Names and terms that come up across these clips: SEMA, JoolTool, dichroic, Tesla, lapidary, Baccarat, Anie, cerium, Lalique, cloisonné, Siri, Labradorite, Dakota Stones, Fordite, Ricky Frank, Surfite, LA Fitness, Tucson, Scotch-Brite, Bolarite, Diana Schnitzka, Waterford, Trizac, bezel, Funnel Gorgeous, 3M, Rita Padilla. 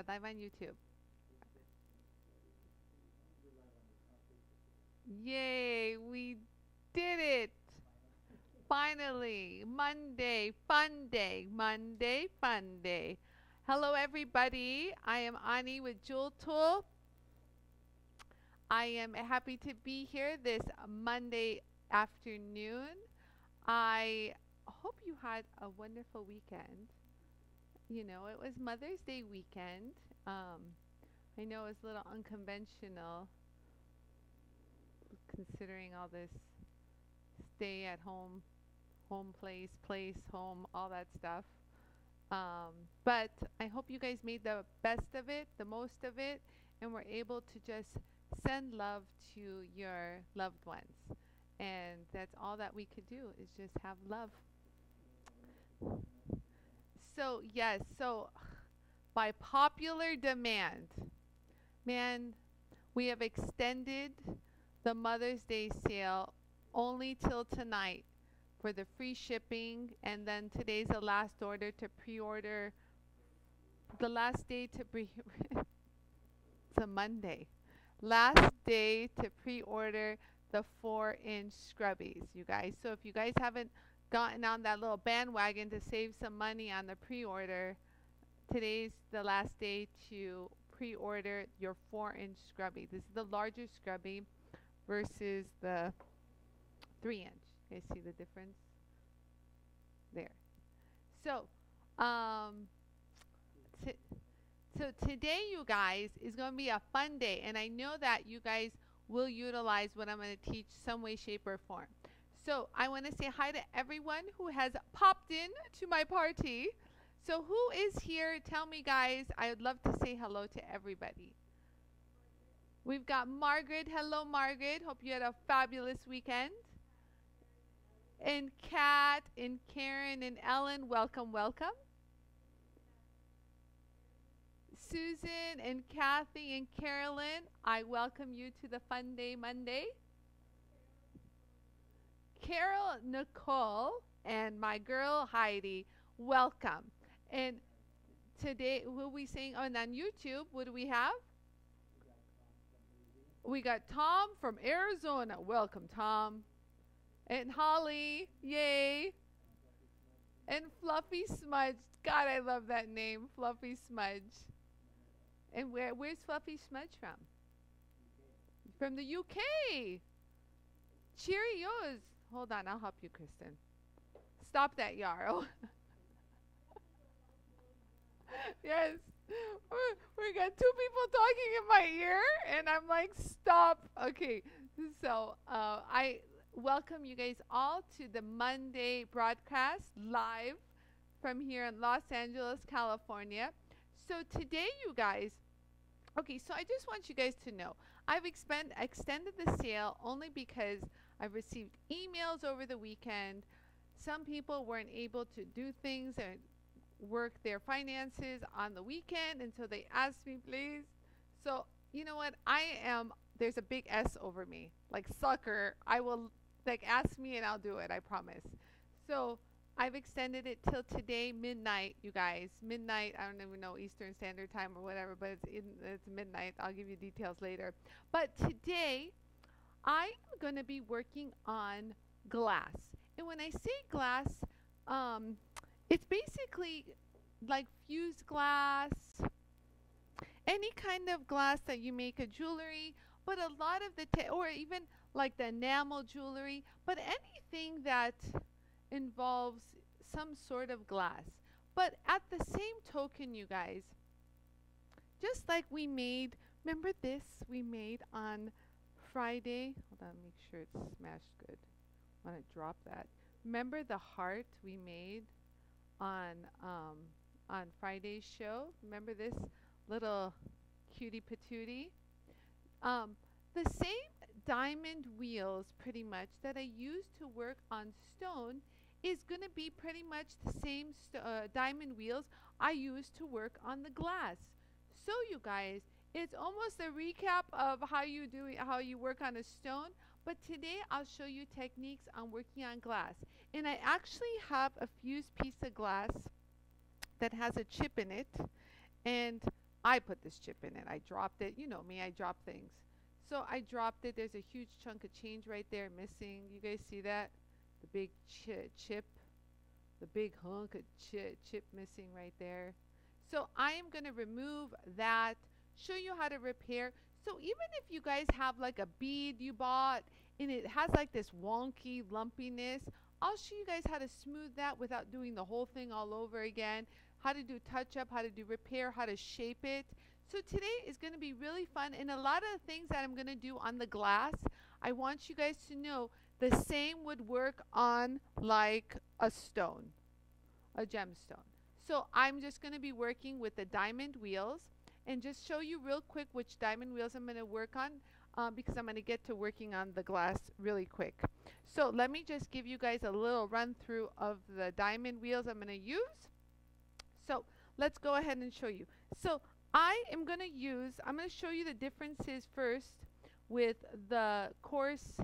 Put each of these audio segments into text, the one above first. Subscribe. I'm on YouTube. Yay, we did it! Finally, Monday, fun day. Monday, fun day. Hello, everybody. I am Anie with JoolTool. I am happy to be here this Monday afternoon. I hope you had a wonderful weekend. You know, it was Mother's Day weekend. I know it was a little unconventional considering all this stay at home, home, all that stuff. But I hope you guys made the best of it, the most of it, and were able to just send love to your loved ones. And that's all that we could do is just have love. So, yes, so by popular demand, man, we have extended the Mother's Day sale only till tonight for the free shipping, and then today's the last order to pre-order, the last day to it's a Monday, last day to pre-order the 4-inch scrubbies, you guys. So if you guys haven't gotten on that little bandwagon to save some money on the pre-order, today's the last day to pre-order your 4-inch scrubbie. This is the larger scrubbie versus the 3-inch. You guys see the difference there? So so today, you guys, is going to be a fun day, and I know that you guys will utilize what I'm going to teach some way, shape, or form. So I want to say hi to everyone who has popped in to my party. So who is here? Tell me, guys. I would love to say hello to everybody. We've got Margaret. Hello, Margaret. Hope you had a fabulous weekend. And Kat and Karen and Ellen, welcome, welcome. Susan and Kathy and Carolyn, I welcome you to the Fun Day Monday. Carol, Nicole, and my girl Heidi, welcome. And today, who are we saying? Oh, and on YouTube, what do we have? We got Tom from Arizona. Welcome, Tom. And Holly, yay. And Fluffy Smudge. God, I love that name, Fluffy Smudge. And where's Fluffy Smudge from? UK. From the UK. Cheerios. Hold on, I'll help you, Kristen. Stop that, Yarrow. Yes. We got two people talking in my ear, and I'm like, stop. Okay, so I welcome you guys all to the Monday broadcast live from here in Los Angeles, California. So today, you guys, okay, so I just want you guys to know, I've extended the sale only because I've received emails over the weekend. Some people weren't able to do things and work their finances on the weekend, and so they asked me, please. So you know what? There's a big S over me. Like, sucker, I will, like, ask me and I'll do it, I promise. So I've extended it till today, midnight, you guys. Midnight, I don't even know Eastern Standard Time or whatever, but it's midnight. I'll give you details later. But today, I'm going to be working on glass. And when I say glass, it's basically like fused glass, any kind of glass that you make a jewelry, but a lot of the, or even like the enamel jewelry, but anything that involves some sort of glass. But at the same token, you guys, just like we made, remember this we made on Friday? Hold on, make sure it's smashed good. I want to drop that. Remember the heart we made on Friday's show? Remember this little cutie patootie? The same diamond wheels pretty much that I use to work on stone is going to be pretty much the same diamond wheels I use to work on the glass. So you guys, it's almost a recap of how you work on a stone, but today I'll show you techniques on working on glass. And I actually have a fused piece of glass that has a chip in it, and I put this chip in it. I dropped it. You know me, I drop things. So I dropped it. There's a huge chunk of change right there missing. You guys see that? The big chip. The big hunk of chip missing right there. So I am going to remove that, show you how to repair. So even if you guys have like a bead you bought and it has like this wonky lumpiness, I'll show you guys how to smooth that without doing the whole thing all over again, how to do touch up, how to do repair, how to shape it. So today is going to be really fun, and a lot of the things that I'm going to do on the glass, I want you guys to know the same would work on like a stone, a gemstone. So I'm just going to be working with the diamond wheels and just show you real quick which diamond wheels I'm going to work on because I'm going to get to working on the glass really quick. So let me just give you guys a little run through of the diamond wheels I'm going to use. So let's go ahead and show you. So I'm going to show you the differences first with the coarse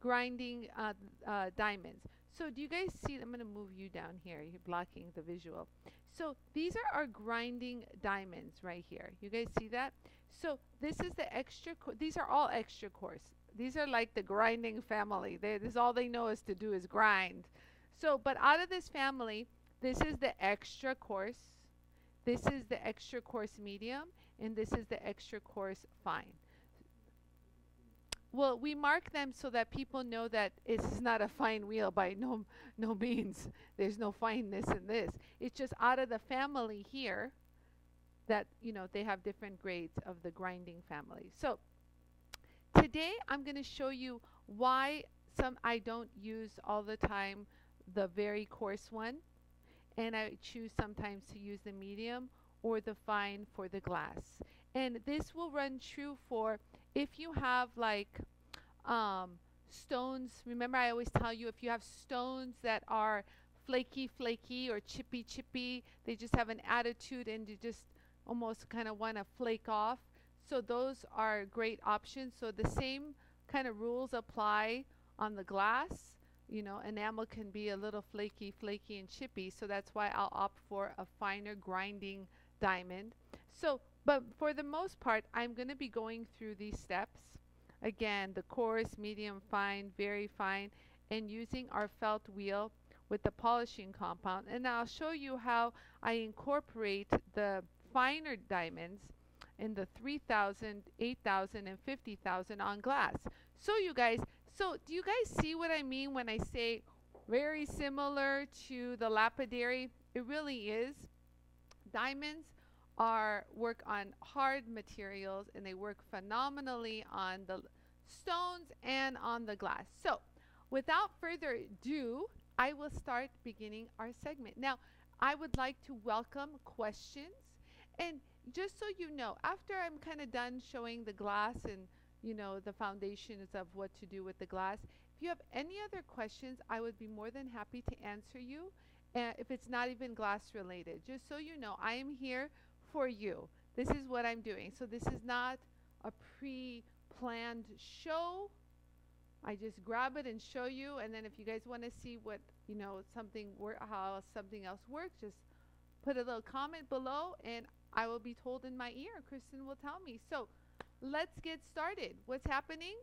grinding diamonds. So do you guys see, I'm going to move you down here, you're blocking the visual. So these are our grinding diamonds right here. You guys see that? So this is the extra, these are all extra coarse. These are like the grinding family. This all they know is to do is grind. So, but out of this family, this is the extra coarse, this is the extra coarse medium, and this is the extra coarse fine. Well, we mark them so that people know that it's not a fine wheel by no means. There's no fineness in this. It's just out of the family here that, you know, they have different grades of the grinding family. So today I'm going to show you why I don't use all the time the very coarse one, and I choose sometimes to use the medium or the fine for the glass. And this will run true for if you have like stones. Remember, I always tell you if you have stones that are flaky or chippy, they just have an attitude and you just almost kind of want to flake off. So those are great options. So the same kind of rules apply on the glass. You know, enamel can be a little flaky and chippy, so that's why I'll opt for a finer grinding diamond. So, but for the most part, I'm going to be going through these steps. Again, the coarse, medium, fine, very fine, and using our felt wheel with the polishing compound. And I'll show you how I incorporate the finer diamonds in the 3,000, 8,000, and 50,000 on glass. So you guys, do you guys see what I mean when I say very similar to the lapidary? It really is. Diamonds work on hard materials, and they work phenomenally on the stones and on the glass. So without further ado, I will start beginning our segment. Now, I would like to welcome questions. And just so you know, after I'm kind of done showing the glass and, you know, the foundations of what to do with the glass, if you have any other questions, I would be more than happy to answer you. If it's not even glass related, just so you know, I am here for you. This is what I'm doing. So this is not a pre-planned show. I just grab it and show you, and then if you guys want to see what, you know, how something else works, just put a little comment below and I will be told in my ear. Kristen will tell me. So let's get started. What's happening?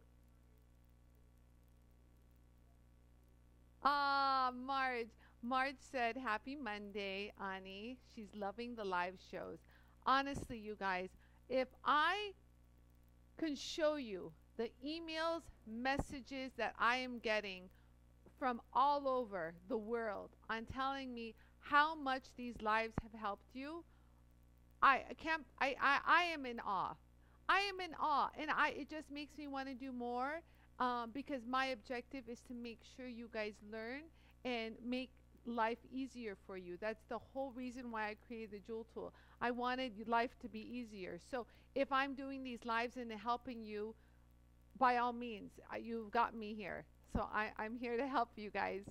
Marge said, happy Monday, Anie. She's loving the live shows. Honestly, you guys, if I can show you the emails, messages that I am getting from all over the world on telling me how much these lives have helped you, I am in awe. I am in awe, and it just makes me want to do more because my objective is to make sure you guys learn and make life easier for you. That's the whole reason why I created the JoolTool. I wanted life to be easier. So if I'm doing these lives and helping you, by all means, you've got me here. So I'm here to help you guys.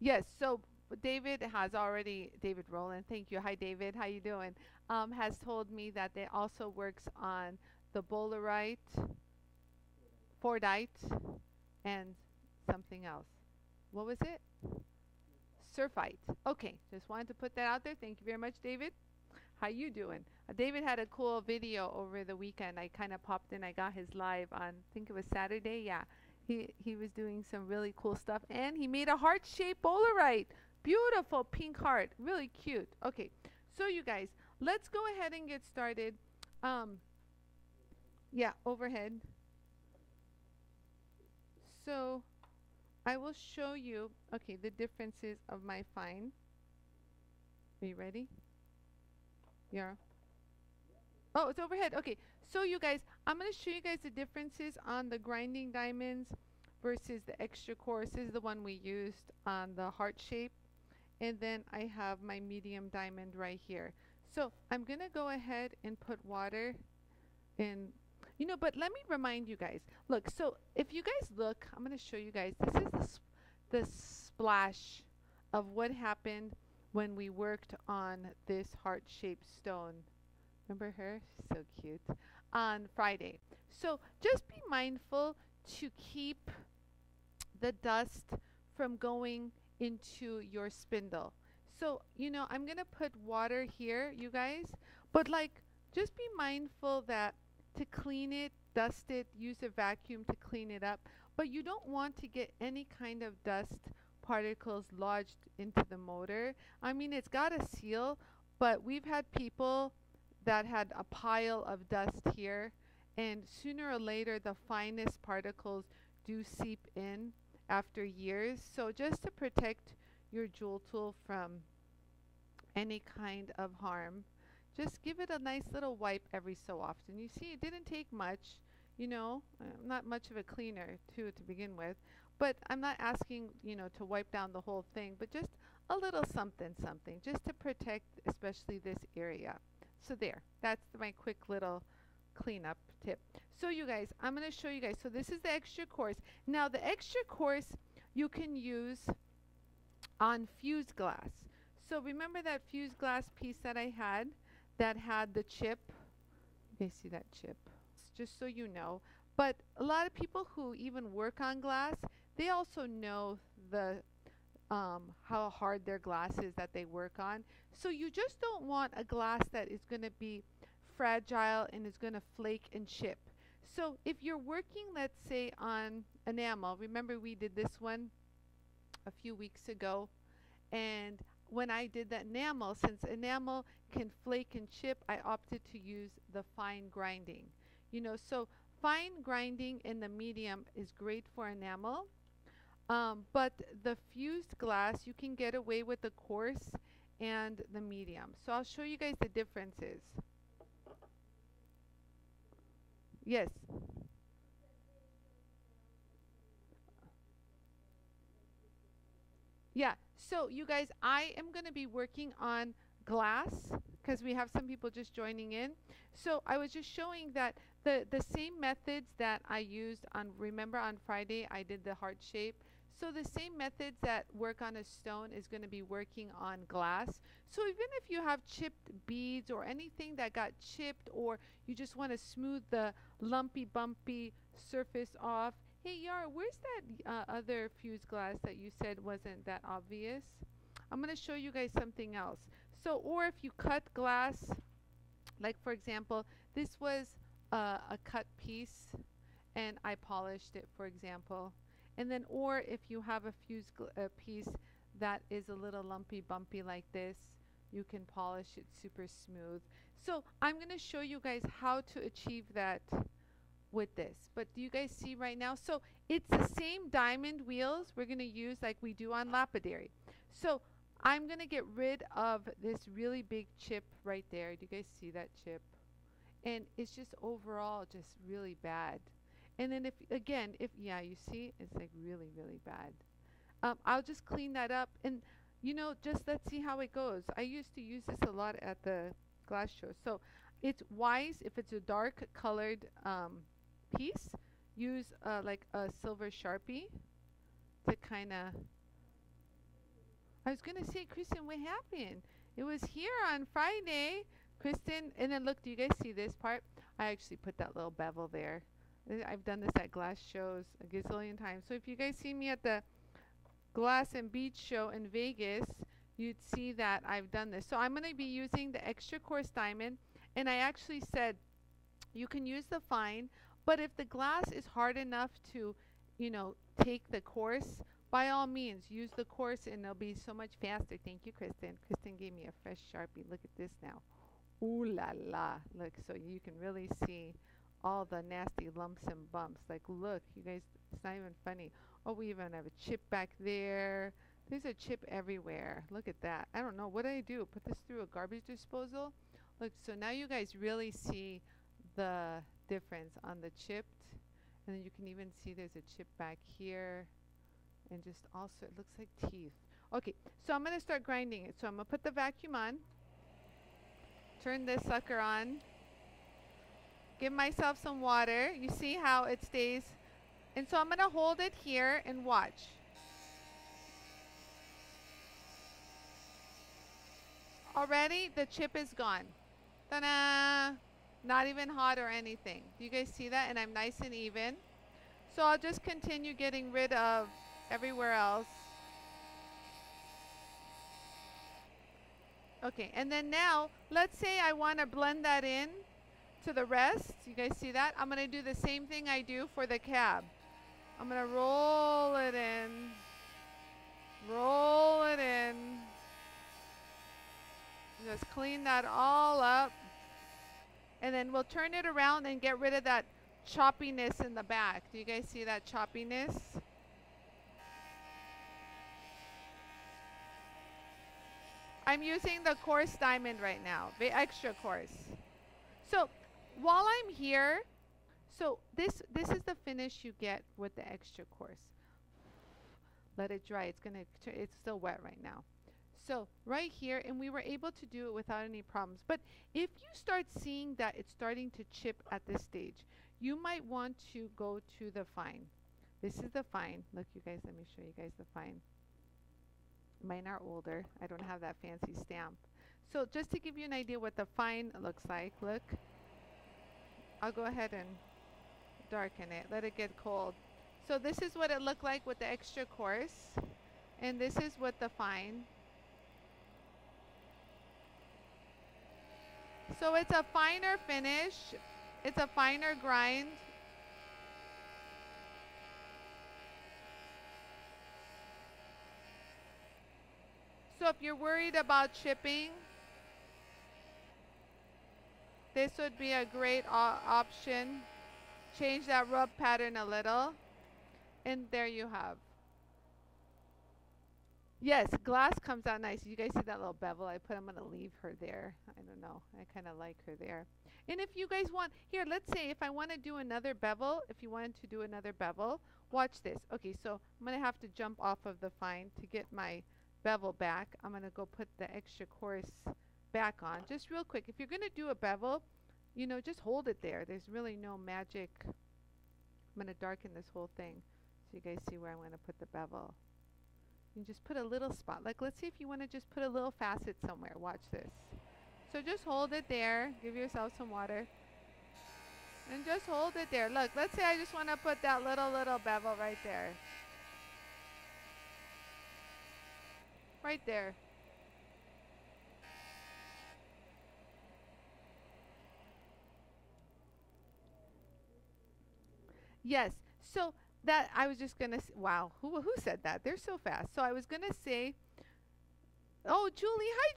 Yes, so David has already, David Rowland, thank you. Hi, David, how you doing? Has told me that they also works on the Bolarite, Fordite, and something else. What was it? Surfite. Okay, just wanted to put that out there. Thank you very much, David. How you doing? David had a cool video over the weekend. I kind of popped in. I got his live on, I think it was Saturday. Yeah, he was doing some really cool stuff. And he made a heart-shaped Bolarite. Beautiful pink heart. Really cute. Okay, so you guys, let's go ahead and get started. Yeah, overhead. So I will show you, okay, the differences of my find. Are you ready? Yeah. Oh, it's overhead. Okay, so you guys, I'm going to show you guys the differences on the grinding diamonds versus the extra coarse. This is the one we used on the heart shape. And then I have my medium diamond right here. So I'm going to go ahead and put water in. You know, but let me remind you guys. Look, so if you guys look, I'm going to show you guys. This is the splash of what happened when we worked on this heart-shaped stone. Remember her? So cute. On Friday. So just be mindful to keep the dust from going into your spindle. So, you know, I'm going to put water here, you guys. But, like, just be mindful that to clean it, dust it, use a vacuum to clean it up, but you don't want to get any kind of dust particles lodged into the motor. I mean, it's got a seal, but we've had people that had a pile of dust here, and sooner or later the finest particles do seep in after years. So just to protect your JoolTool from any kind of harm, just give it a nice little wipe every so often. You see, it didn't take much. You know, I'm not much of a cleaner too to begin with, but I'm not asking, you know, to wipe down the whole thing, but just a little something, something, just to protect especially this area. So there, that's my quick little cleanup tip. So you guys, I'm going to show you guys. So this is the extra coarse. Now the extra coarse you can use on fused glass. So remember that fused glass piece that I had? That had the chip. You see that chip, just so you know. But a lot of people who even work on glass, they also know the how hard their glass is that they work on. So you just don't want a glass that is going to be fragile and is going to flake and chip. So if you're working, let's say, on enamel, remember we did this one a few weeks ago, and when I did that enamel, since enamel can flake and chip, I opted to use the fine grinding. You know, so fine grinding in the medium is great for enamel, but the fused glass, you can get away with the coarse and the medium. So I'll show you guys the differences. Yes. Yeah. So you guys, I am going to be working on glass because we have some people just joining in. So I was just showing that the same methods that I used on, remember on Friday, I did the heart shape. So the same methods that work on a stone is going to be working on glass. So even if you have chipped beads or anything that got chipped, or you just want to smooth the lumpy, bumpy surface off, hey, Yara, where's that other fused glass that you said wasn't that obvious? I'm going to show you guys something else. So, or if you cut glass, like for example, this was a cut piece and I polished it, for example. And then, or if you have a fused piece that is a little lumpy, bumpy like this, you can polish it super smooth. So I'm going to show you guys how to achieve that with this. But do you guys see right now? So it's the same diamond wheels we're going to use like we do on lapidary. So I'm going to get rid of this really big chip right there. Do you guys see that chip? And it's just overall just really bad. And then if, again, if, yeah, you see, it's like really, really bad. I'll just clean that up and, you know, just let's see how it goes. I used to use this a lot at the glass show. So it's wise if it's a dark colored piece, use like a silver Sharpie to kind of, I was going to say, Kristen, what happened? It was here on Friday, Kristen, and then look, do you guys see this part? I actually put that little bevel there. I've done this at glass shows a gazillion times. So if you guys see me at the Glass and Beach Show in Vegas, you'd see that I've done this. So I'm going to be using the extra coarse diamond, and I actually said you can use the fine, but if the glass is hard enough to, you know, take the coarse, by all means use the coarse, and it'll be so much faster. Thank you, Kristen. Kristen gave me a fresh Sharpie. Look at this now. Ooh la la. Look, so you can really see all the nasty lumps and bumps. Like, look, you guys, it's not even funny. Oh, we even have a chip back there. There's a chip everywhere. Look at that. I don't know. What did I do? Put this through a garbage disposal? Look, so now you guys really see the difference on the chipped. And then you can even see there's a chip back here. And just also, it looks like teeth. Okay, so I'm going to start grinding it. So I'm going to put the vacuum on. Turn this sucker on. Give myself some water. You see how it stays. And so I'm going to hold it here and watch. Already the chip is gone. Ta-da! Not even hot or anything. Do you guys see that? And I'm nice and even. So I'll just continue getting rid of everywhere else. Okay, and then now, let's say I want to blend that in to the rest. You guys see that? I'm going to do the same thing I do for the cab. I'm going to roll it in. Roll it in. Just clean that all up, and then we'll turn it around and get rid of that choppiness in the back. Do you guys see that choppiness? I'm using the coarse diamond right now, the extra coarse. So while I'm here, so this is the finish you get with the extra coarse. Let it dry. It's still wet right now. So right here, and we were able to do it without any problems. But if you start seeing that it's starting to chip at this stage, you might want to go to the fine. This is the fine. Look, you guys, let me show you guys the fine. Mine are older. I don't have that fancy stamp. So just to give you an idea what the fine looks like, look. I'll go ahead and darken it. Let it get cold. So this is what it looked like with the extra coarse. And this is what the fine. So it's a finer finish. It's a finer grind. So if you're worried about chipping, this would be a great option. Change that rub pattern a little. And there you have. Yes, glass comes out nice. You guys see that little bevel I put? I'm going to leave her there. I don't know. I kind of like her there. And if you guys want, here, let's say if I want to do another bevel, if you wanted to do another bevel, watch this. Okay, so I'm going to have to jump off of the fine to get my bevel back. I'm going to go put the extra coarse back on. Just real quick, if you're going to do a bevel, you know, just hold it there. There's really no magic. I'm going to darken this whole thing so you guys see where I'm going to put the bevel. You just put a little spot. Like, let's see if you want to just put a little facet somewhere. Watch this. So just hold it there. Give yourself some water. And just hold it there. Look, let's say I just want to put that little bevel right there. Right there. Yes. So that I was just gonna wow, who said that? They're so fast. So I was gonna say, oh, Julie, hi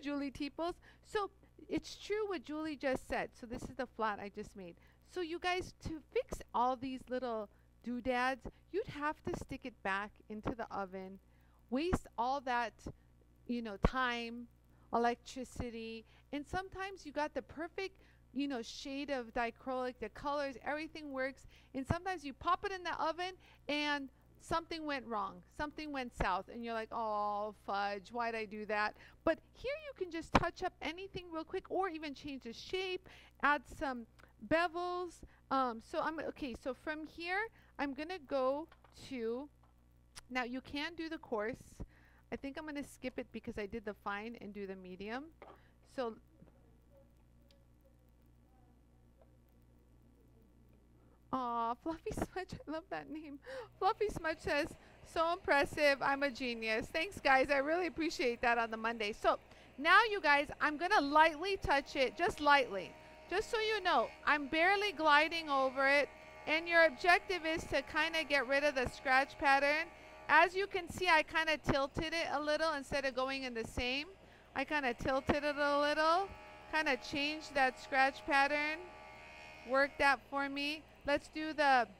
Julie, I know Julie Teeples. So it's true what Julie just said. So this is the flat I just made. So you guys, to fix all these little doodads, you'd have to stick it back into the oven, waste all that, you know, time, electricity, and sometimes you got the perfect, you know, shade of dichroic, the colors, everything works. And sometimes you pop it in the oven and something went wrong. Something went south and you're like, oh, fudge, why'd I do that? But here you can just touch up anything real quick or even change the shape, add some bevels. So from here, I'm gonna go to, now you can do the coarse. I think I'm gonna skip it because I did the fine and do the medium. So Aw, Fluffy Smudge. I love that name. Fluffy Smudge says, so impressive. I'm a genius. Thanks, guys. I really appreciate that on the Monday. So now, you guys, I'm going to lightly touch it, just lightly. Just so you know, I'm barely gliding over it. And your objective is to kind of get rid of the scratch pattern. As you can see, I kind of tilted it a little instead of going in the same. I kind of tilted it a little, kind of changed that scratch pattern. Work that for me. Let's do that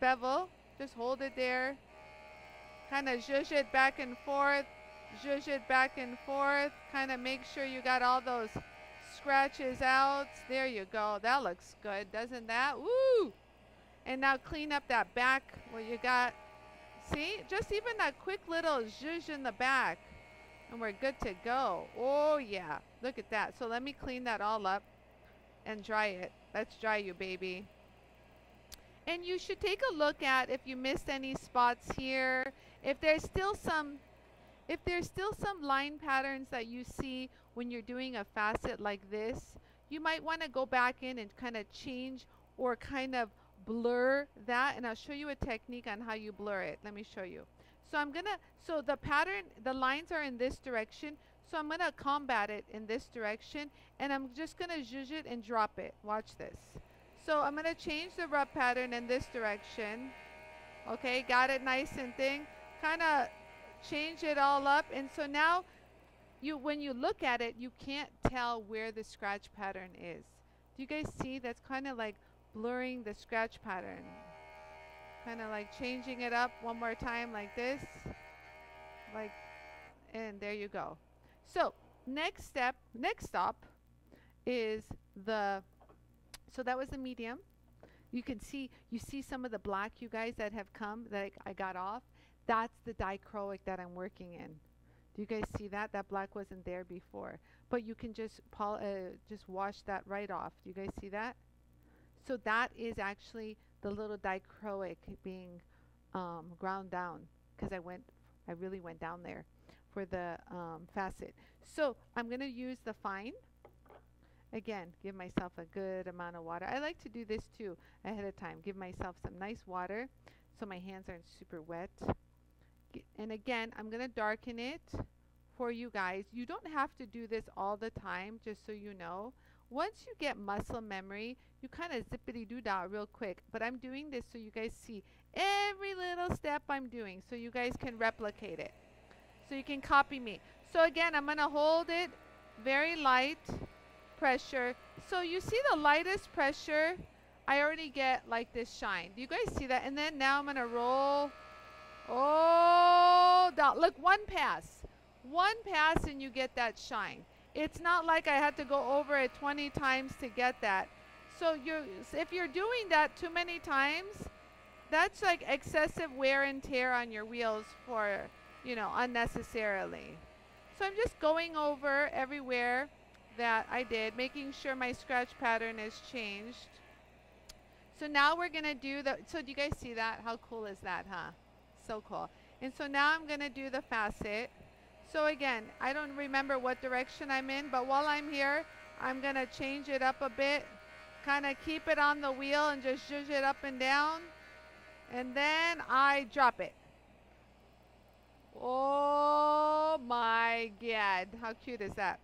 bevel. Just hold it there. Kind of zhuzh it back and forth. Zhuzh it back and forth. Kind of make sure you got all those scratches out. There you go. That looks good, doesn't that? Woo! And now clean up that back where you got. See? Just even that quick little zhuzh in the back. And we're good to go. Oh, yeah. Look at that. So let me clean that all up and dry it. Let's dry you, baby. And you should take a look at if you missed any spots here. If there's still some line patterns that you see when you're doing a facet like this, you might want to go back in and kind of change or kind of blur that. And I'll show you a technique on how you blur it. Let me show you. So so the pattern, the lines are in this direction. So I'm going to combat it in this direction, and I'm just going to zhuzh it and drop it. Watch this. So I'm going to change the rub pattern in this direction. Okay, got it nice and thin. Kind of change it all up. And so now when you look at it, you can't tell where the scratch pattern is. Do you guys see? That's kind of like blurring the scratch pattern. Kind of like changing it up one more time like this. Like, and there you go. So next stop is so that was the medium. You see some of the black, you guys, that have come that I got off. That's the dichroic that I'm working in. Do you guys see that? That black wasn't there before, but you can just wash that right off. Do you guys see that? So that is actually the little dichroic being ground down, because I really went down there for the facet. So I'm going to use the fine. Again, give myself a good amount of water. I like to do this too ahead of time. Give myself some nice water so my hands aren't super wet. And again, I'm going to darken it for you guys. You don't have to do this all the time, just so you know. Once you get muscle memory, you kind of zippity-doo-dah real quick. But I'm doing this so you guys see every little step I'm doing, so you guys can replicate it. So you can copy me. So again, I'm going to hold it very light pressure. So you see the lightest pressure, I already get like this shine. Do you guys see that? And then now I'm going to roll. Oh, look, one pass. One pass and you get that shine. It's not like I had to go over it 20 times to get that. So if you're doing that too many times, that's like excessive wear and tear on your wheels for, you know, unnecessarily. So I'm just going over everywhere that I did, making sure my scratch pattern is changed. So now we're going to do so do you guys see that? How cool is that, huh? So cool. And so now I'm going to do the facet. So again, I don't remember what direction I'm in, but while I'm here, I'm going to change it up a bit, kind of keep it on the wheel and just zhuzh it up and down. And then I drop it. Oh my God, how cute is that?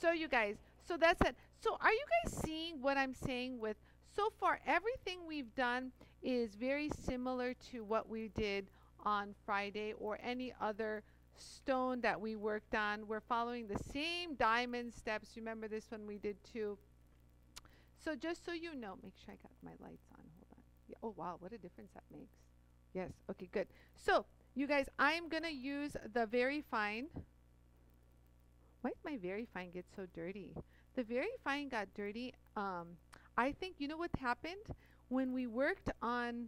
So you guys, so that's it. So are you guys seeing what I'm saying? With so far, everything we've done is very similar to what we did on Friday or any other stone that we worked on. We're following the same diamond steps. Remember this one we did too. So just so you know, make sure I got my lights on. Hold on. Yeah, oh wow, what a difference that makes. Yes, okay, good. So you guys, I'm going to use the very fine. Why did my very fine get so dirty? The very fine got dirty. I think, you know what happened? When we worked on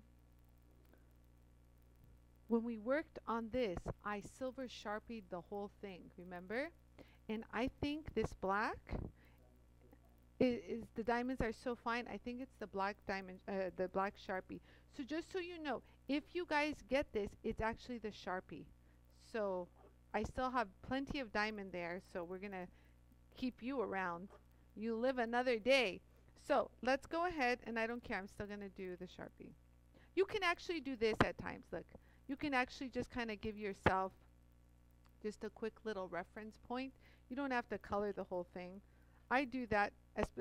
this, I silver sharpied the whole thing, remember? And I think this black is the diamonds are so fine. I think it's the black diamond, the black Sharpie. So just so you know, if you guys get this, it's actually the Sharpie. So I still have plenty of diamond there, so we're going to keep you around. You live another day. So let's go ahead, and I don't care, I'm still going to do the Sharpie. You can actually do this at times. Look, you can actually just kind of give yourself just a quick little reference point. You don't have to color the whole thing. I do that.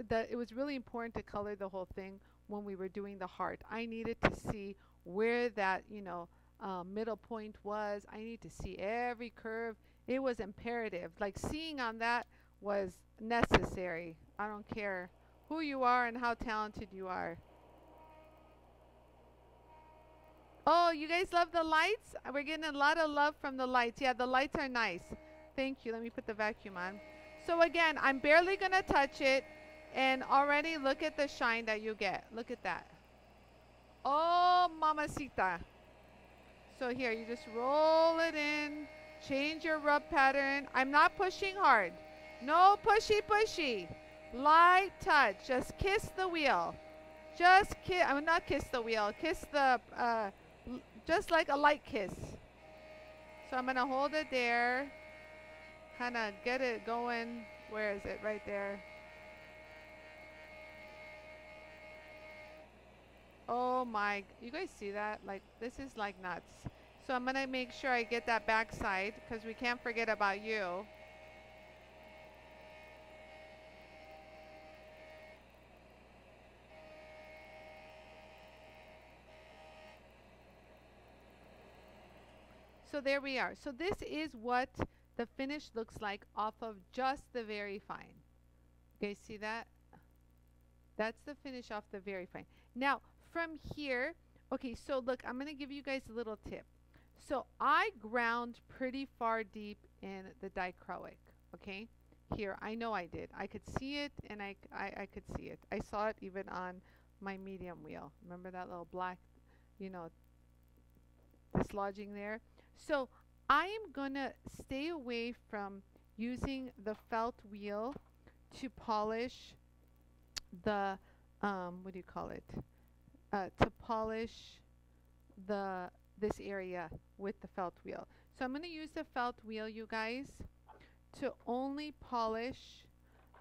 It was really important to color the whole thing when we were doing the heart. I needed to see where that, you know, middle point was. I need to see every curve. It was imperative. Like, seeing on that was necessary. I don't care who you are and how talented you are. Oh, you guys love the lights? We're getting a lot of love from the lights. Yeah, the lights are nice. Thank you. Let me put the vacuum on. So again, I'm barely going to touch it, and already look at the shine that you get. Look at that. Oh, mamacita. So here, you just roll it in, change your rub pattern. I'm not pushing hard. No pushy. Light touch. Just kiss the wheel. Just kiss. I mean, not kiss the wheel. Kiss the, just like a light kiss. So I'm going to hold it there. Kind of get it going. Where is it? Right there. Oh my, you guys see that? Like, this is like nuts. So I'm gonna make sure I get that backside, because we can't forget about you. So there we are. So this is what the finish looks like off of just the very fine. You guys see that? That's the finish off the very fine. Now, from here, okay, so look, I'm going to give you guys a little tip. So I ground pretty far deep in the dichroic, okay? Here, I know I did. I could see it, and I could see it. I saw it even on my medium wheel. Remember that little black, you know, dislodging there? So I am going to stay away from using the felt wheel to polish the, what do you call it? To polish this area with the felt wheel. So I'm going to use the felt wheel, you guys, to only polish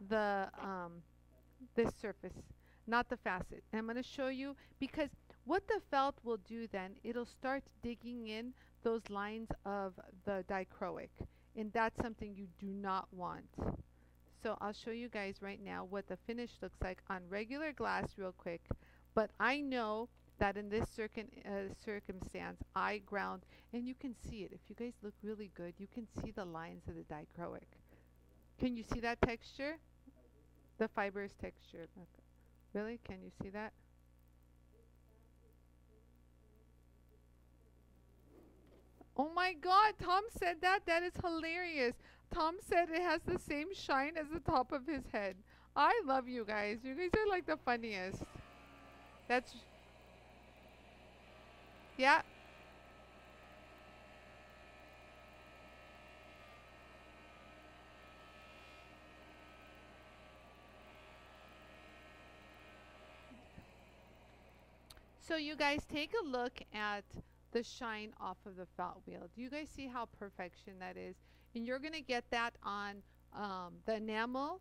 the this surface, not the facet. And I'm going to show you, because what the felt will do then, it'll start digging in those lines of the dichroic, and that's something you do not want. So I'll show you guys right now what the finish looks like on regular glass real quick. But I know that in this circumstance, I ground, and you can see it. If you guys look really good, you can see the lines of the dichroic. Can you see that texture? The fibrous texture. Really? Can you see that? Oh my God, Tom said that? That is hilarious. Tom said it has the same shine as the top of his head. I love you guys. You guys are like the funniest. That's, yeah. So you guys take a look at the shine off of the felt wheel. Do you guys see how perfection that is? And you're going to get that on the enamel.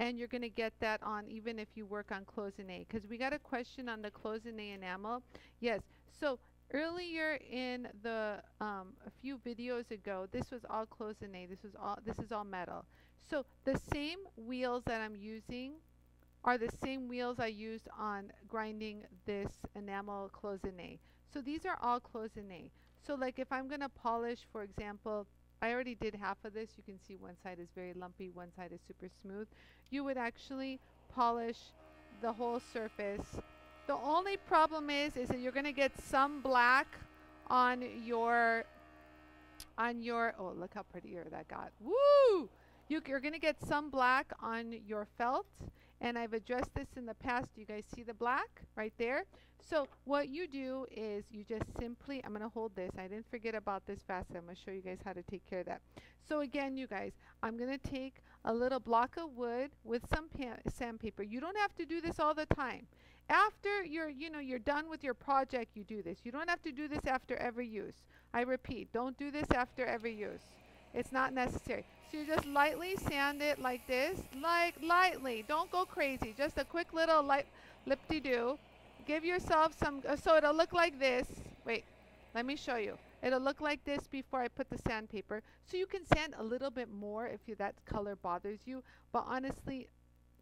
And you're going to get that on even if you work on cloisonné, because we got a question on the cloisonné enamel. Yes, so earlier in the a few videos ago, this was all cloisonné. This is all metal. So the same wheels that I'm using are the same wheels I used on grinding this enamel cloisonné. So these are all cloisonné. So like if I'm going to polish, for example, I already did half of this. You can see one side is very lumpy, one side is super smooth. You would actually polish the whole surface. The only problem is that you're going to get some black on your, oh, look how prettier that got. Woo! You're going to get some black on your felt, and I've addressed this in the past. Do you guys see the black right there? So what you do is you just simply, I'm going to hold this. I didn't forget about this facet. I'm going to show you guys how to take care of that. So again, you guys, I'm going to take a little block of wood with some sandpaper. You don't have to do this all the time. After you're done with your project, you do this. You don't have to do this after every use. I repeat, don't do this after every use. It's not necessary. So you just lightly sand it like this, like lightly. Don't go crazy. Just a quick little light lip-de-do. Give yourself some, so it'll look like this. Wait, let me show you. It'll look like this before I put the sandpaper. So you can sand a little bit more if that color bothers you. But honestly,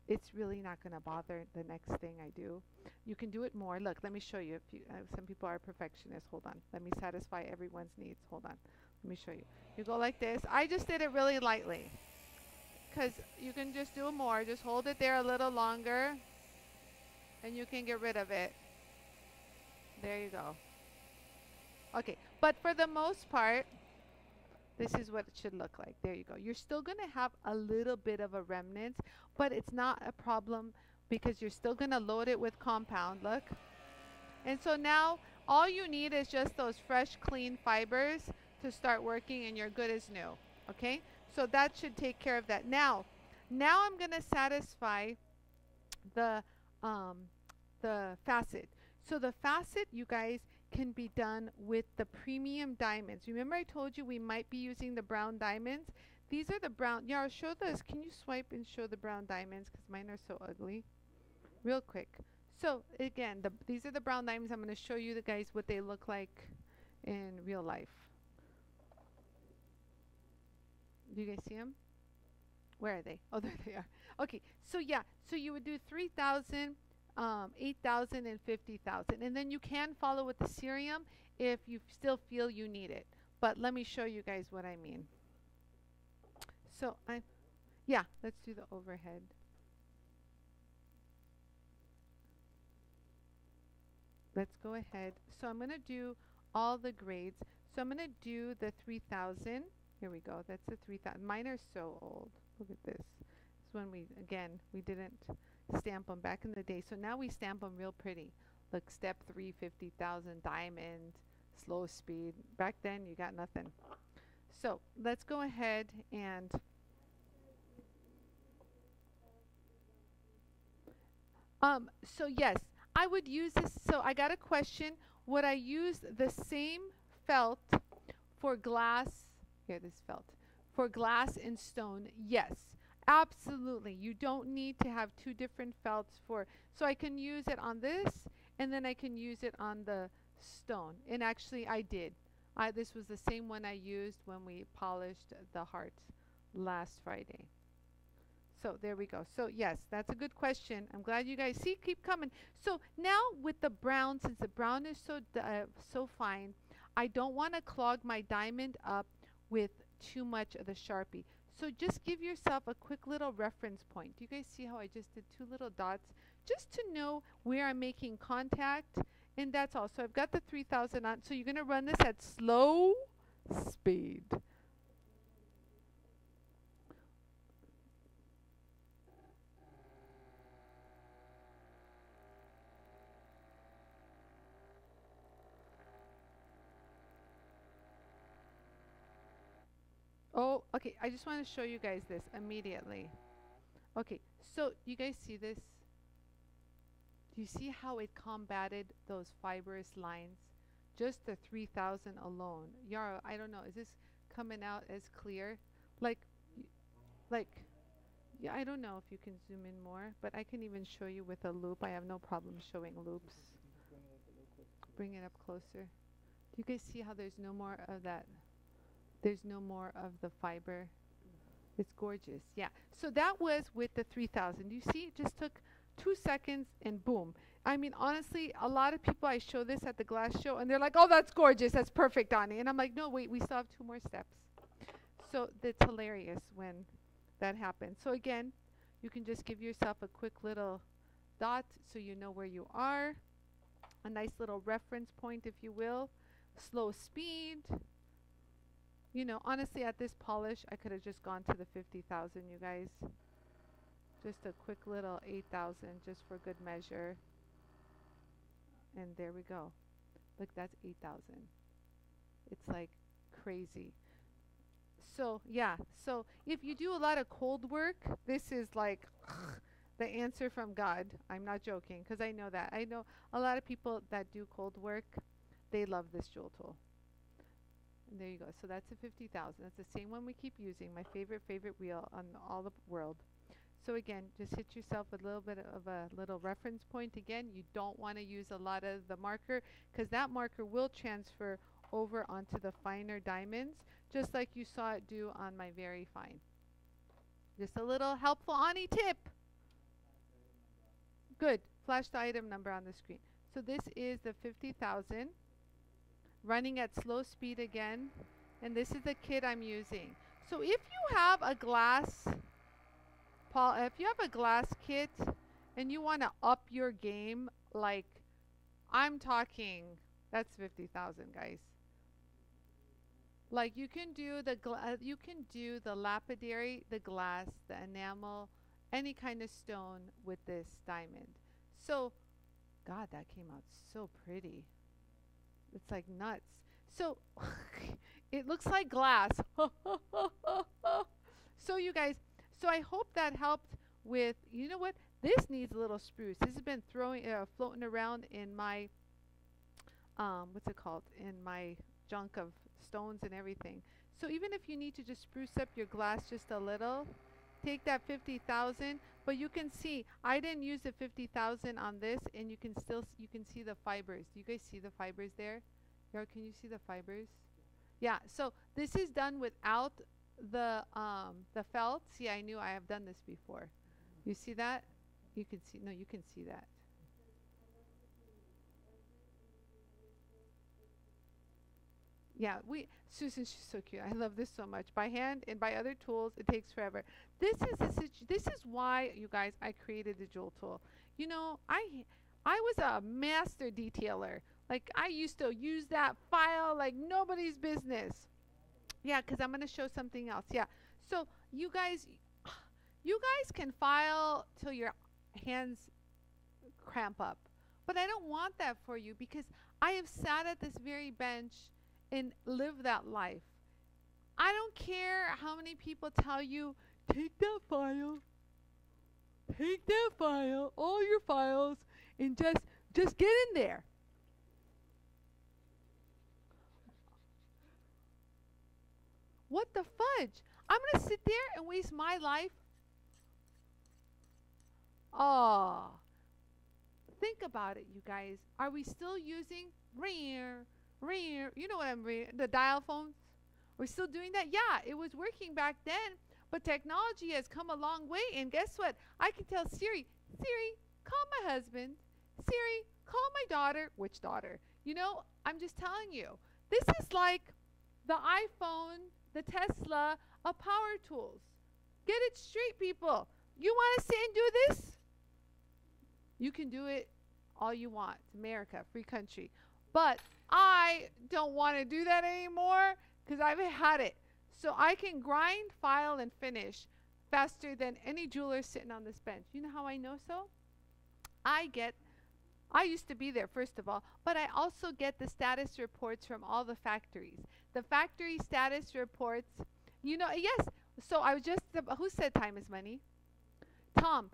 it's really not going to bother the next thing I do. You can do it more. Look, let me show you. If you some people are perfectionists. Hold on. Let me satisfy everyone's needs. Hold on. Let me show you. You go like this. I just did it really lightly because you can just do more. Just hold it there a little longer and you can get rid of it. There you go. Okay, but for the most part, this is what it should look like. There you go. You're still going to have a little bit of a remnant, but it's not a problem because you're still going to load it with compound. Look. And so now all you need is just those fresh, clean fibers to start working and you're good as new. Okay? So that should take care of that. Now I'm going to satisfy the facet. So the facet, you guys, can be done with the premium diamonds. Remember I told you we might be using the brown diamonds? These are the brown. Yeah, I'll show those. Can you swipe and show the brown diamonds? Because mine are so ugly. Real quick. So again, these are the brown diamonds. I'm going to show you the guys what they look like in real life. Do you guys see them? Where are they? Oh, there they are. Okay, so yeah, so you would do 3,000, 8,000 and 50,000. And then you can follow with the cerium if you still feel you need it. But let me show you guys what I mean. So yeah, let's do the overhead. Let's go ahead. So I'm going to do all the grades. So I'm going to do the 3,000. Here we go. That's the 3,000. Mine are so old. Look at this. It's when we didn't stamp them back in the day. So now we stamp them real pretty. Look, step 3, 50,000, diamond, slow speed. Back then you got nothing. So let's go ahead and so yes, I would use this. So I got a question. Would I use the same felt for glass? Here, this felt. For glass and stone, yes. Absolutely. You don't need to have two different felts for. So I can use it on this, and then I can use it on the stone. And actually, I did. This was the same one I used when we polished the heart last Friday. So there we go. So yes, that's a good question. I'm glad you guys see. Keep coming. So now with the brown, since the brown is so fine, I don't want to clog my diamond up with too much of the Sharpie. So just give yourself a quick little reference point. Do you guys see how I just did two little dots? Just to know where I'm making contact, and that's all. So I've got the 3,000 on. So you're going to run this at slow speed. Oh, okay, I just want to show you guys this immediately. Okay, so you guys see this? Do you see how it combated those fibrous lines? Just the 3,000 alone. Yara, I don't know, is this coming out as clear? Yeah, I don't know if you can zoom in more, but I can even show you with a loop. I have no problem showing loops. Bring it up closer. Do you guys see how there's no more of that? There's no more of the fiber. It's gorgeous. Yeah. So that was with the 3,000. You see, it just took 2 seconds and boom. I mean, honestly, a lot of people, I show this at the glass show and they're like, oh, that's gorgeous. That's perfect, Anie. And I'm like, no, wait, we still have 2 more steps. So that's hilarious when that happens. So again, you can just give yourself a quick little dot so you know where you are. A nice little reference point, if you will. Slow speed. You know, honestly, at this polish, I could have just gone to the 50,000, you guys. Just a quick little 8,000 just for good measure. And there we go. Look, that's 8,000. It's like crazy. So, yeah. So, if you do a lot of cold work, this is like the answer from God. I'm not joking because I know that. I know a lot of people that do cold work, they love this JoolTool. There you go. So that's a 50,000. That's the same one we keep using. My favorite wheel on all the world. So again, just hit yourself a little bit of a little reference point. Again, you don't want to use a lot of the marker because that marker will transfer over onto the finer diamonds, just like you saw it do on my very fine. Just a little helpful Anie tip. Good. Flash the item number on the screen. So this is the 50,000, running at slow speed again, and this is the kit I'm using. So if you have a glass, Paul, if you have a glass kit and you want to up your game, like I'm talking, that's 50,000, guys. Like you can do the lapidary, the glass, the enamel, any kind of stone with this diamond. So, God, that came out so pretty. It's like nuts. So, it looks like glass. So you guys, so I hope that helped with, you know what? This needs a little spruce. This has been floating around in my, what's it called? In my junk of stones and everything. So even if you need to just spruce up your glass just a little, take that 50,000, but you can see I didn't use the 50,000 on this, and you can still you can see the fibers. Do you guys see the fibers there? Yara, can you see the fibers? Yeah. So this is done without the felt. See, I knew I have done this before. You see that? You can see. No, you can see that. Yeah, Susan, she's so cute. I love this so much. By hand and by other tools, it takes forever. This is why, you guys, I created the JoolTool. You know, I was a master detailer. Like, I used to use that file like nobody's business. Yeah, because I'm going to show something else. Yeah, so you guys can file till your hands cramp up. But I don't want that for you because I have sat at this very bench and live that life. I don't care how many people tell you, take that file, all your files, and just get in there. What the fudge? I'm gonna sit there and waste my life? Oh, think about it, you guys. Are we still using rare? You know what I'm reading? The dial phones. We're still doing that? Yeah, it was working back then, but technology has come a long way, and guess what? I can tell Siri, Siri, call my husband. Siri, call my daughter. Which daughter? You know, I'm just telling you. This is like the iPhone, the Tesla, of power tools. Get it straight, people. You want to sit and do this? You can do it all you want. It's America, free country. But I don't want to do that anymore because I've had it. So I can grind, file, and finish faster than any jeweler sitting on this bench. You know how I know so? I used to be there, first of all, but I also get the status reports from all the factories. The factory status reports, you know, yes. So I was just, who said time is money? Tom,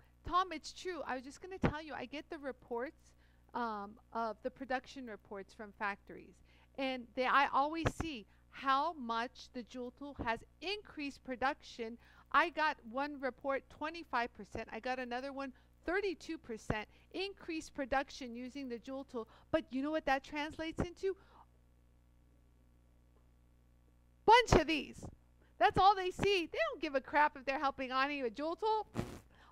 it's true. I was just going to tell you, I get the reports of the production reports from factories, and I always see how much the JoolTool has increased production. I got one report 25%. I got another one 32% increased production using the JoolTool. But you know what that translates into? Bunch of these. That's all they see. They don't give a crap if they're helping Anie with JoolTool.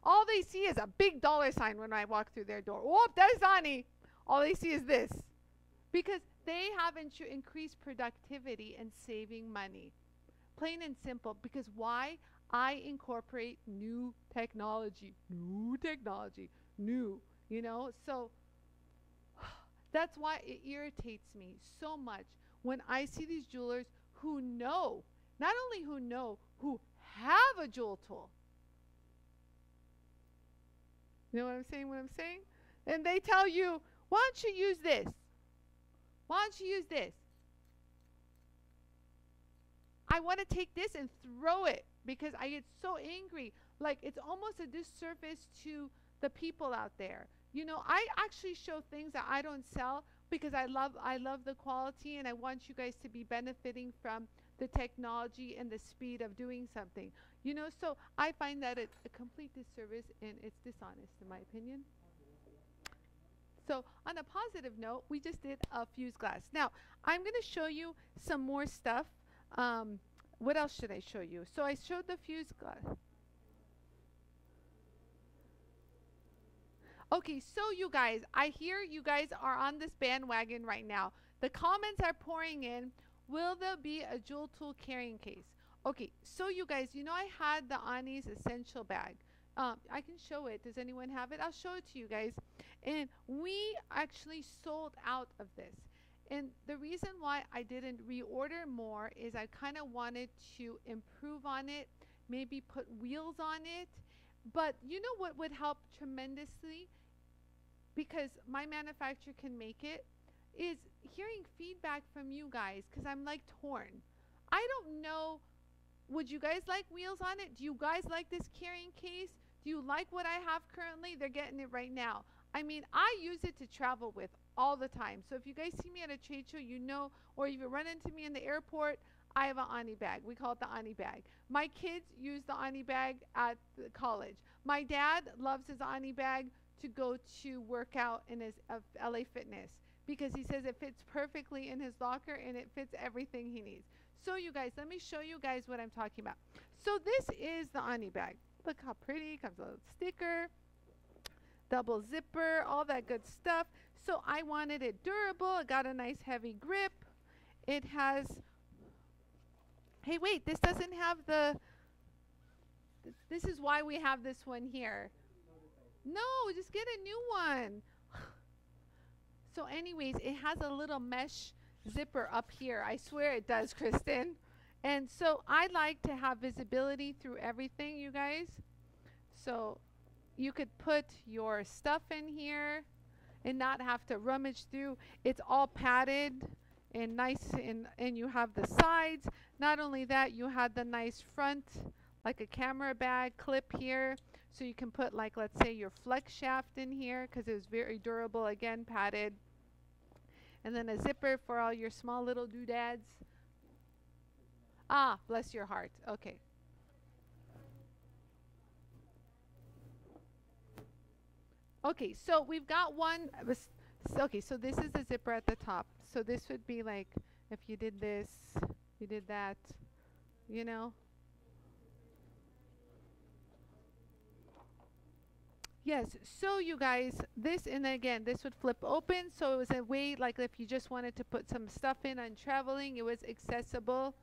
All they see is a big dollar sign when I walk through their door. Whoop, there's Anie. All they see is this. Because they haven't increased productivity and saving money. Plain and simple. Because why? I incorporate new technology. New, you know. So that's why it irritates me so much when I see these jewelers who know, not only who know, who have a JoolTool. You know what I'm saying? And they tell you, why don't you use this? Why don't you use this? I want to take this and throw it because I get so angry. Like, it's almost a disservice to the people out there. You know, I actually show things that I don't sell because I love the quality, and I want you guys to be benefiting from the technology and the speed of doing something. You know, so I find that it's a complete disservice and it's dishonest in my opinion. So on a positive note, we just did a fused glass. Now, I'm going to show you some more stuff. What else should I show you? So I showed the fused glass. Okay, so you guys, I hear you guys are on this bandwagon right now. The comments are pouring in. Will there be a JoolTool carrying case? Okay, so you guys, you know I had the Anie's Essential Bag. I can show it. Does anyone have it? I'll show it to you guys. And we actually sold out of this. And the reason why I didn't reorder more is I kind of wanted to improve on it, maybe put wheels on it. But you know what would help tremendously, because my manufacturer can make it, is hearing feedback from you guys, because I'm like torn. I don't know, would you guys like wheels on it? Do you guys like this carrying case? Do you like what I have currently? They're getting it right now. I mean, I use it to travel with all the time. So if you guys see me at a trade show, you know, or if you run into me in the airport, I have an Anie bag. We call it the Anie bag. My kids use the Anie bag at the college. My dad loves his Anie bag to go to work out in his LA Fitness, because he says it fits perfectly in his locker and it fits everything he needs. So you guys, let me show you guys what I'm talking about. So this is the Anie bag. Look how pretty. It comes with a little sticker, double zipper, all that good stuff. So I wanted it durable. It got a nice heavy grip. It has... Hey, wait, this doesn't have the, this is why we have this one here. No, just get a new one. So anyways, it has a little mesh zipper up here. I swear it does, Kristen. And so I like to have visibility through everything, you guys. So you could put your stuff in here and not have to rummage through. It's all padded and nice, and you have the sides. Not only that, you had the nice front, like a camera bag clip here, so you can put, like, let's say your flex shaft in here, because it was very durable, again padded, and then a zipper for all your small little doodads. Ah, bless your heart. Okay, okay, so we've got one. Okay, so this is the zipper at the top. So this would be like if you did this, you did that, you know. Yes, so you guys, this, and then again, this would flip open. So it was a way, like if you just wanted to put some stuff in on traveling, it was accessible.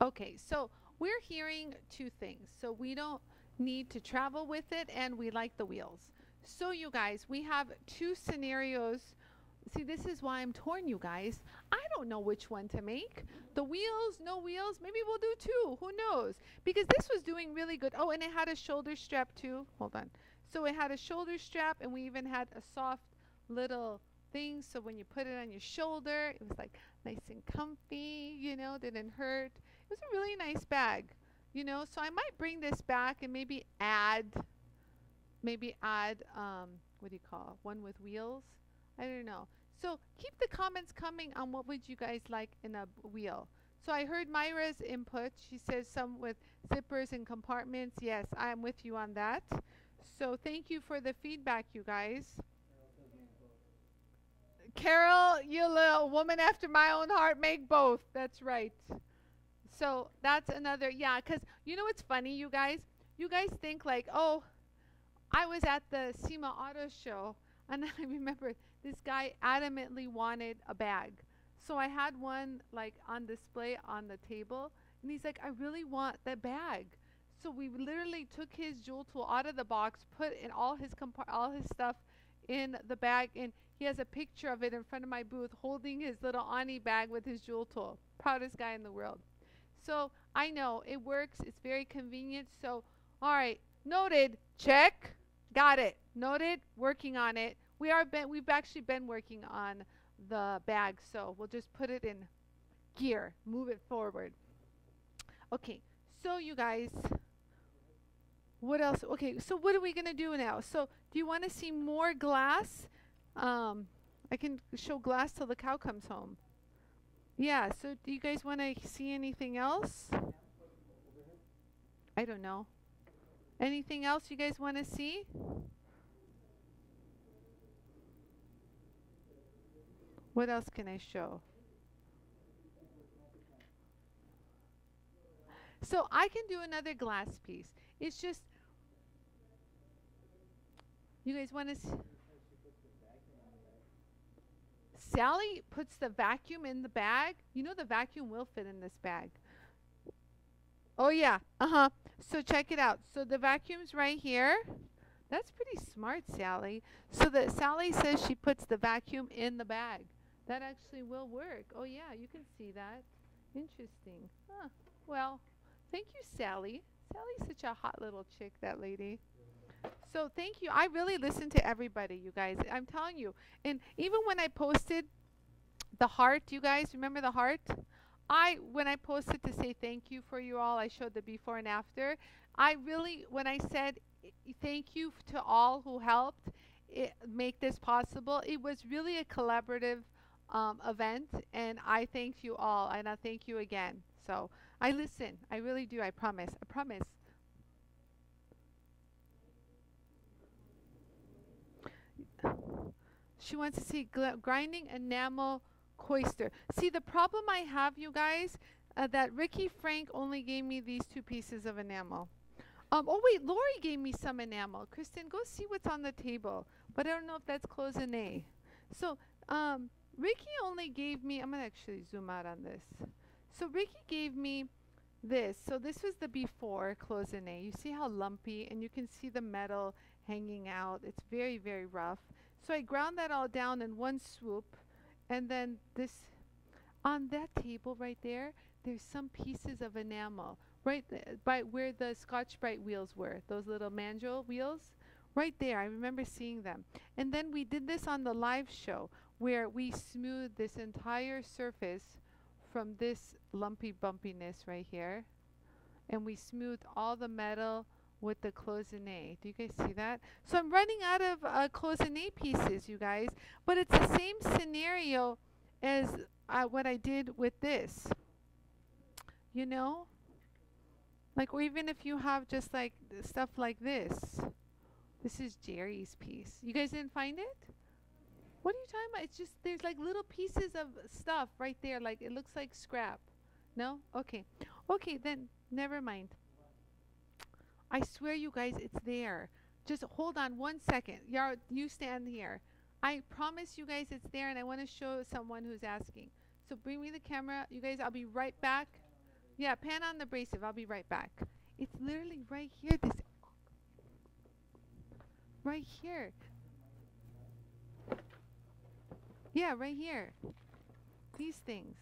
Okay, so we're hearing two things. So we don't need to travel with it, and we like the wheels. So you guys, we have two scenarios. See, this is why I'm torn, you guys. I don't know which one to make. The wheels, no wheels, maybe we'll do two, who knows, because this was doing really good. Oh, and it had a shoulder strap too. Hold on. So it had a shoulder strap, and we even had a soft little thing, so when you put it on your shoulder, it was like nice and comfy, you know, didn't hurt. It was a really nice bag, you know. So I might bring this back and maybe add what do you call, one with wheels? I don't know. So keep the comments coming on what would you guys like in a wheel. So I heard Myra's input. She says some with zippers and compartments. Yes, I'm with you on that. So thank you for the feedback, you guys. Carol, you little woman after my own heart, make both. That's right. So that's another, yeah, because you know what's funny, you guys? You guys think like, oh, I was at the SEMA Auto Show, and I remember this guy adamantly wanted a bag. So I had one like on display on the table, and he's like, I really want that bag. So we literally took his JoolTool out of the box, put in all his stuff in the bag, and he has a picture of it in front of my booth holding his little Anie bag with his JoolTool. Proudest guy in the world. So I know it works. It's very convenient. So all right, noted. Check. Got it. Noted. Working on it. We've actually been working on the bag, so we'll just put it in gear. Move it forward. Okay. So you guys, What else? Okay, so what are we going to do now? So do you want to see more glass? I can show glass till the cow comes home. Yeah, so do you guys want to see anything else? I don't know. Anything else you guys want to see? What else can I show? So I can do another glass piece. It's just, you guys want to see? Sally puts the vacuum in the bag. You know the vacuum will fit in this bag. Oh, yeah. Uh-huh. So check it out. So the vacuum's right here. That's pretty smart, Sally. So that Sally says she puts the vacuum in the bag. That actually will work. Oh, yeah. You can see that. Interesting. Huh. Well, thank you, Sally. Sally's such a hot little chick, that lady. So thank you. I really listened to everybody, you guys. I'm telling you. And even when I posted the heart, you guys, remember the heart? When I posted to say thank you for you all, I showed the before and after. I really, when I said thank you to all who helped make this possible, it was really a collaborative event. And I thanked you all. And I thank you again. So I listen. I really do. I promise. I promise. She wants to see grinding enamel coister. See, the problem I have, you guys, that Ricky Frank only gave me these two pieces of enamel. Oh, wait, Lori gave me some enamel. Kristen, go see what's on the table. But I don't know if that's cloisonné. So Ricky only gave me, I'm going to actually zoom out on this. So Ricky gave me this. So this was the before cloisonné. You see how lumpy, and you can see the metal hanging out. It's very, very rough. So I ground that all down in one swoop. And then this, on that table right there, there's some pieces of enamel right by where the Scotch-Brite wheels were, those little mandrel wheels. Right there, I remember seeing them. And then we did this on the live show where we smoothed this entire surface from this lumpy bumpiness right here. And we smoothed all the metal with the cloisonné. Do you guys see that? So I'm running out of cloisonné pieces, you guys, but it's the same scenario as what I did with this. You know? Like, or even if you have just like stuff like this. This is Jerry's piece. You guys didn't find it? What are you talking about? It's just, there's like little pieces of stuff right there. Like, it looks like scrap. No? Okay. Okay, then never mind. I swear, you guys, it's there. Just hold on 1 second. You stand here. I promise you guys it's there, and I want to show someone who's asking. So bring me the camera. You guys, I'll be right back. Yeah, pan on the abrasive. I'll be right back. It's literally right here. This, right here. Yeah, right here. These things.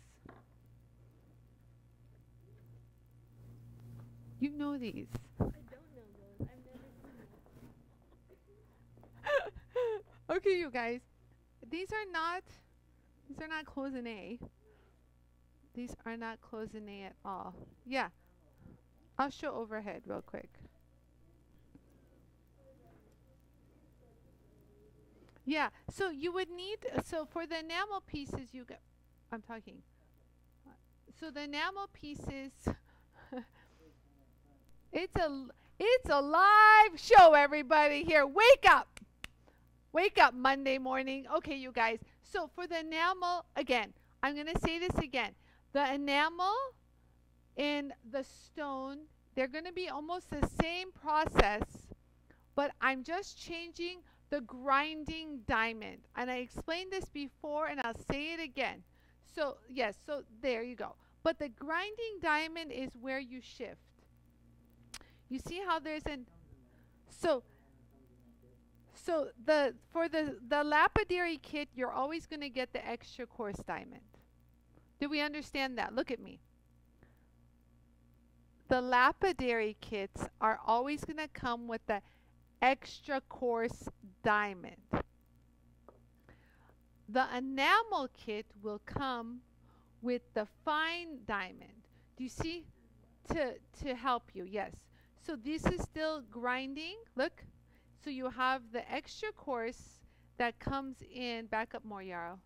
You know these. Okay, you guys, these are not cloisonné. These are not cloisonné at all. Yeah, I'll show overhead real quick. Yeah, so you would need, so for the enamel pieces, you got, I'm talking. So the enamel pieces, it's a live show, everybody here. Wake up. Wake up Monday morning. Okay, you guys. So for the enamel, again, I'm going to say this again. The enamel and the stone, they're going to be almost the same process, but I'm just changing the grinding diamond. And I explained this before, and I'll say it again. So, yes, so there you go. But the grinding diamond is where you shift. You see how there's an... So for the lapidary kit, you're always going to get the extra coarse diamond. Do we understand that? Look at me. The lapidary kits are always going to come with the extra coarse diamond. The enamel kit will come with the fine diamond. Do you see? To help you, yes. So this is still grinding, look. So you have the extra coarse that comes in, back up more, Yarrow.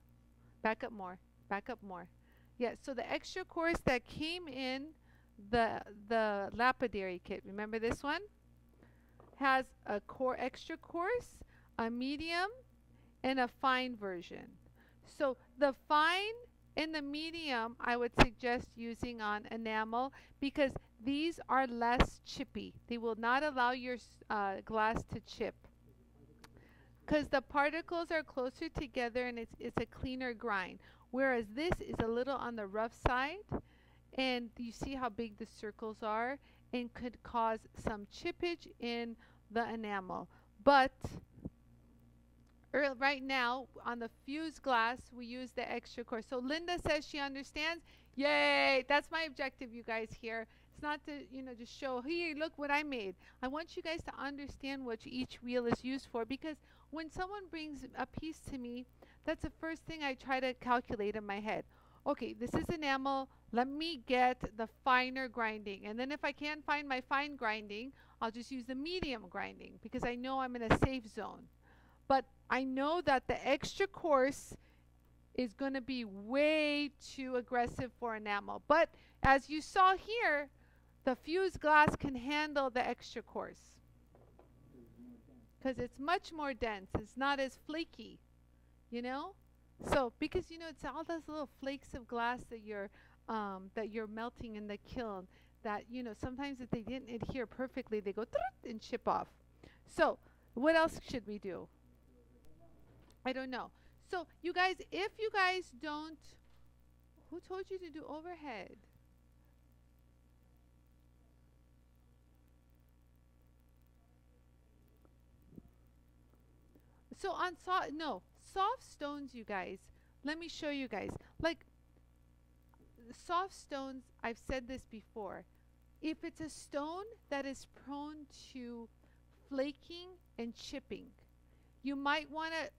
Back up more, back up more. Yeah, so the extra coarse that came in the lapidary kit, remember this one? Has a extra coarse, a medium, and a fine version. So the fine and the medium I would suggest using on enamel because these are less chippy. They will not allow your glass to chip because the particles are closer together and it's a cleaner grind. Whereas this is a little on the rough side and you see how big the circles are and could cause some chippage in the enamel. But right now on the fused glass we use the extra coarse. So Linda says she understands. Yay, that's my objective, you guys. Here it's not to, you know, just show, hey, look what I made. I want you guys to understand what each wheel is used for, because when someone brings a piece to me, that's the first thing I try to calculate in my head. Okay, this is enamel, let me get the finer grinding, and then if I can't find my fine grinding, I'll just use the medium grinding because I know I'm in a safe zone. But I know that the extra coarse is going to be way too aggressive for enamel. But as you saw here, the fused glass can handle the extra coarse because it's much more dense. It's not as flaky, you know. So because, you know, it's all those little flakes of glass that you're melting in the kiln that, you know, sometimes if they didn't adhere perfectly, they go and chip off. So what else should we do? I don't know. So you guys, if you guys don't, who told you to do overhead? So on soft, no, soft stones, you guys, let me show you guys. Like soft stones, I've said this before, if it's a stone that is prone to flaking and chipping, you might want to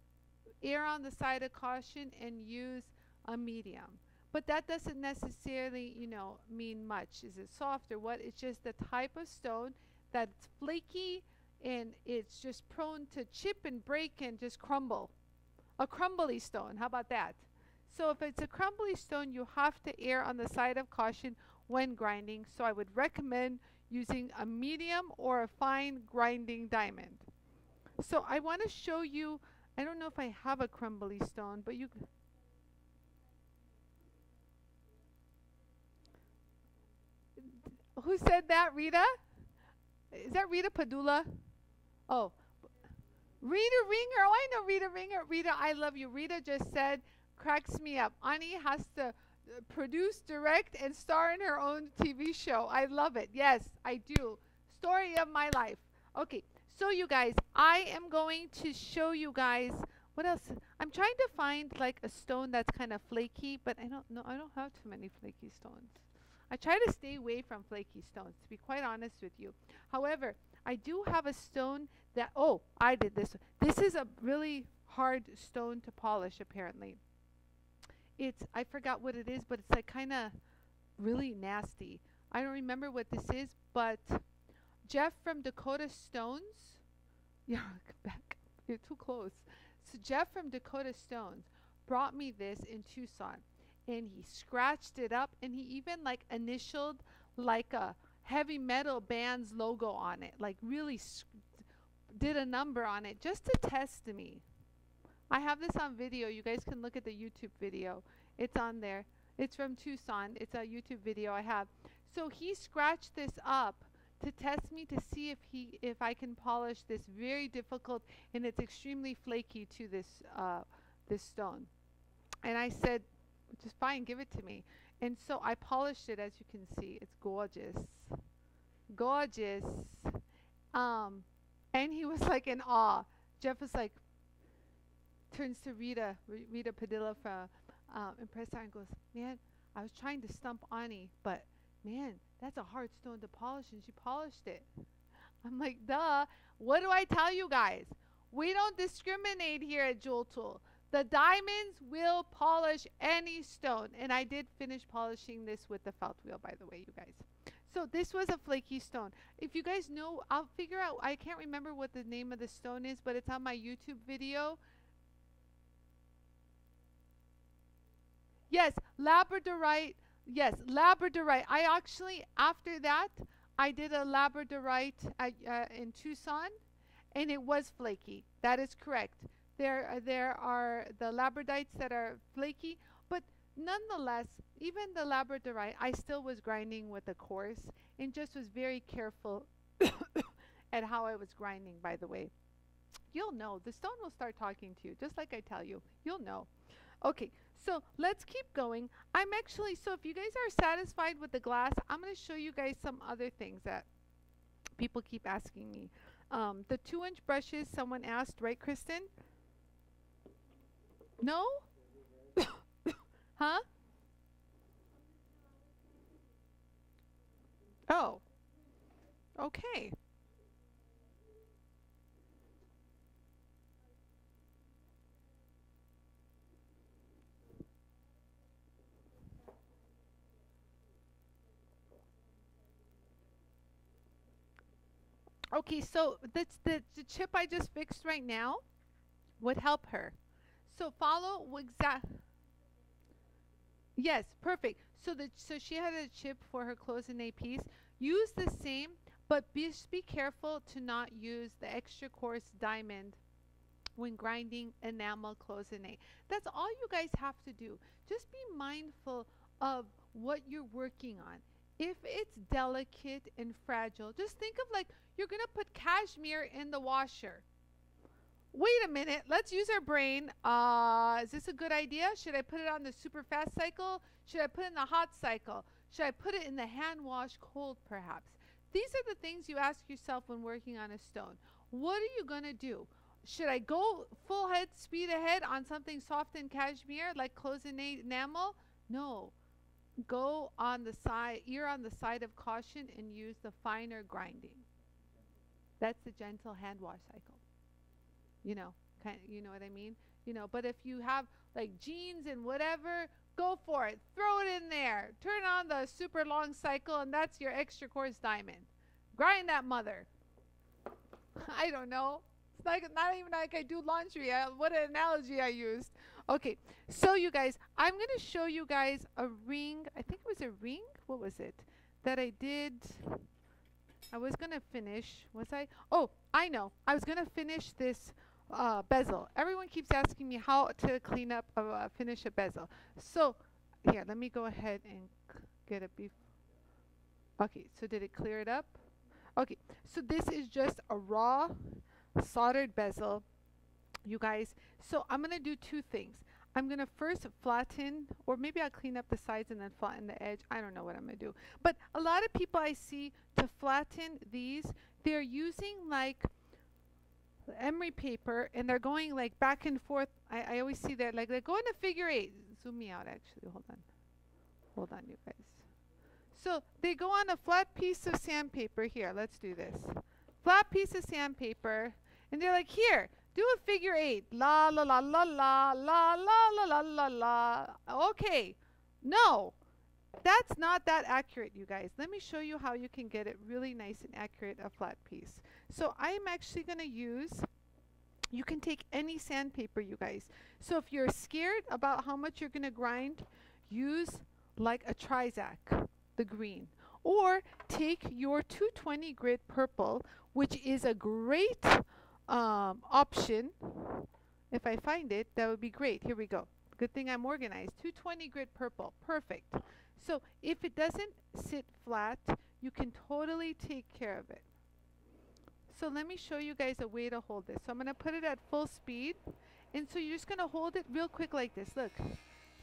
err on the side of caution and use a medium. But that doesn't necessarily, you know, mean much. Is it soft or what? It's just the type of stone that's flaky and it's just prone to chip and break and just crumble. A crumbly stone, how about that? So if it's a crumbly stone, you have to err on the side of caution when grinding. So I would recommend using a medium or a fine grinding diamond. So I want to show you, I don't know if I have a crumbly stone, but you... Who said that, Rita? Is that Rita Padula? Oh, Rita Ringer. Oh, I know Rita Ringer. Rita, I love you. Rita just said, cracks me up. Anie has to produce, direct, and star in her own TV show. I love it. Yes, I do. Story of my life. Okay. So you guys, I am going to show you guys what else. I'm trying to find like a stone that's kind of flaky, but I don't know. I don't have too many flaky stones. I try to stay away from flaky stones, to be quite honest with you. However, I do have a stone that, oh, I did this. This is a really hard stone to polish, apparently. It's, I forgot what it is, but it's like kind of really nasty. I don't remember what this is, but Jeff from Dakota Stones, yeah, back, you're too close. So Jeff from Dakota Stones brought me this in Tucson, and he scratched it up, and he even like initialed like a heavy metal band's logo on it, like really did a number on it just to test me. I have this on video. You guys can look at the YouTube video. It's on there. It's from Tucson. It's a YouTube video I have. So he scratched this up to test me to see if I can polish this very difficult, and it's extremely flaky to this stone. And I said, just fine, give it to me. And so I polished it, as you can see. It's gorgeous. Gorgeous. And he was like in awe. Jeff was like, turns to Rita, Rita Padilla from Impressa and goes, man, I was trying to stump Anie, but man, that's a hard stone to polish, and she polished it. I'm like, duh. What do I tell you guys? We don't discriminate here at JoolTool. The diamonds will polish any stone. And I did finish polishing this with the felt wheel, by the way, you guys. So this was a flaky stone. If you guys know, I'll figure out, I can't remember what the name of the stone is, but it's on my YouTube video. Yes, Labradorite. Yes, Labradorite. I actually, after that, I did a Labradorite in Tucson, and it was flaky. That is correct. There are the Labradites that are flaky, but nonetheless, even the Labradorite, I still was grinding with a coarse and just was very careful at how I was grinding, by the way. You'll know. The stone will start talking to you, just like I tell you. You'll know. Okay, so let's keep going. I'm actually, so if you guys are satisfied with the glass, I'm going to show you guys some other things that people keep asking me. The 2-inch brushes, someone asked, right, Kristen? No? Huh? Oh. Okay. Okay, so that's the chip I just fixed right now would help her. So follow exactly. Yes, perfect. So so she had a chip for her cloisonné piece. Use the same, but be careful to not use the extra coarse diamond when grinding enamel cloisonné. That's all you guys have to do. Just be mindful of what you're working on. If it's delicate and fragile, just think of like you're going to put cashmere in the washer. Wait a minute. Let's use our brain. Is this a good idea? Should I put it on the super fast cycle? Should I put it in the hot cycle? Should I put it in the hand wash cold perhaps? These are the things you ask yourself when working on a stone. What are you going to do? Should I go full head speed ahead on something soft and cashmere like cloisonné enamel? No. Go on the side, ear on the side of caution and use the finer grinding. That's the gentle hand wash cycle. You know, you know what I mean? You know, but if you have like jeans and whatever, go for it. Throw it in there. Turn on the super long cycle and that's your extra coarse diamond. Grind that mother. I don't know. It's like not even like I do laundry. What an analogy I used. Okay, so you guys, I'm going to show you guys a ring. I think it was a ring. What was it that I did? I was going to finish. Was I? Oh, I know. I was going to finish this bezel. Everyone keeps asking me how to clean up, finish a bezel. So here, let me go ahead and get a beef. Okay, so did it clear it up? Okay, so this is just a raw soldered bezel. You guys, so I'm going to do two things. I'm going to first flatten, or maybe I'll clean up the sides and then flatten the edge. I don't know what I'm going to do. But a lot of people I see to flatten these, they're using like emery paper and they're going like back and forth. I always see that like they're going to figure 8. Zoom me out actually. Hold on. Hold on, you guys. So they go on a flat piece of sandpaper. Here, let's do this. Flat piece of sandpaper. And they're like, here. Do a figure 8. La, la, la, la, la, la, la, la, la, la, la. Okay. No. That's not that accurate, you guys. Let me show you how you can get it really nice and accurate, a flat piece. So I'm actually going to use, you can take any sandpaper, you guys. So if you're scared about how much you're going to grind, use like a Trizac, the green. Or take your 220 grit purple, which is a great option. If I find it, that would be great. Here we go. Good thing I'm organized. 220 grit purple. Perfect. So if it doesn't sit flat, you can totally take care of it. So let me show you guys a way to hold this. So I'm going to put it at full speed. And so you're just going to hold it real quick like this. Look.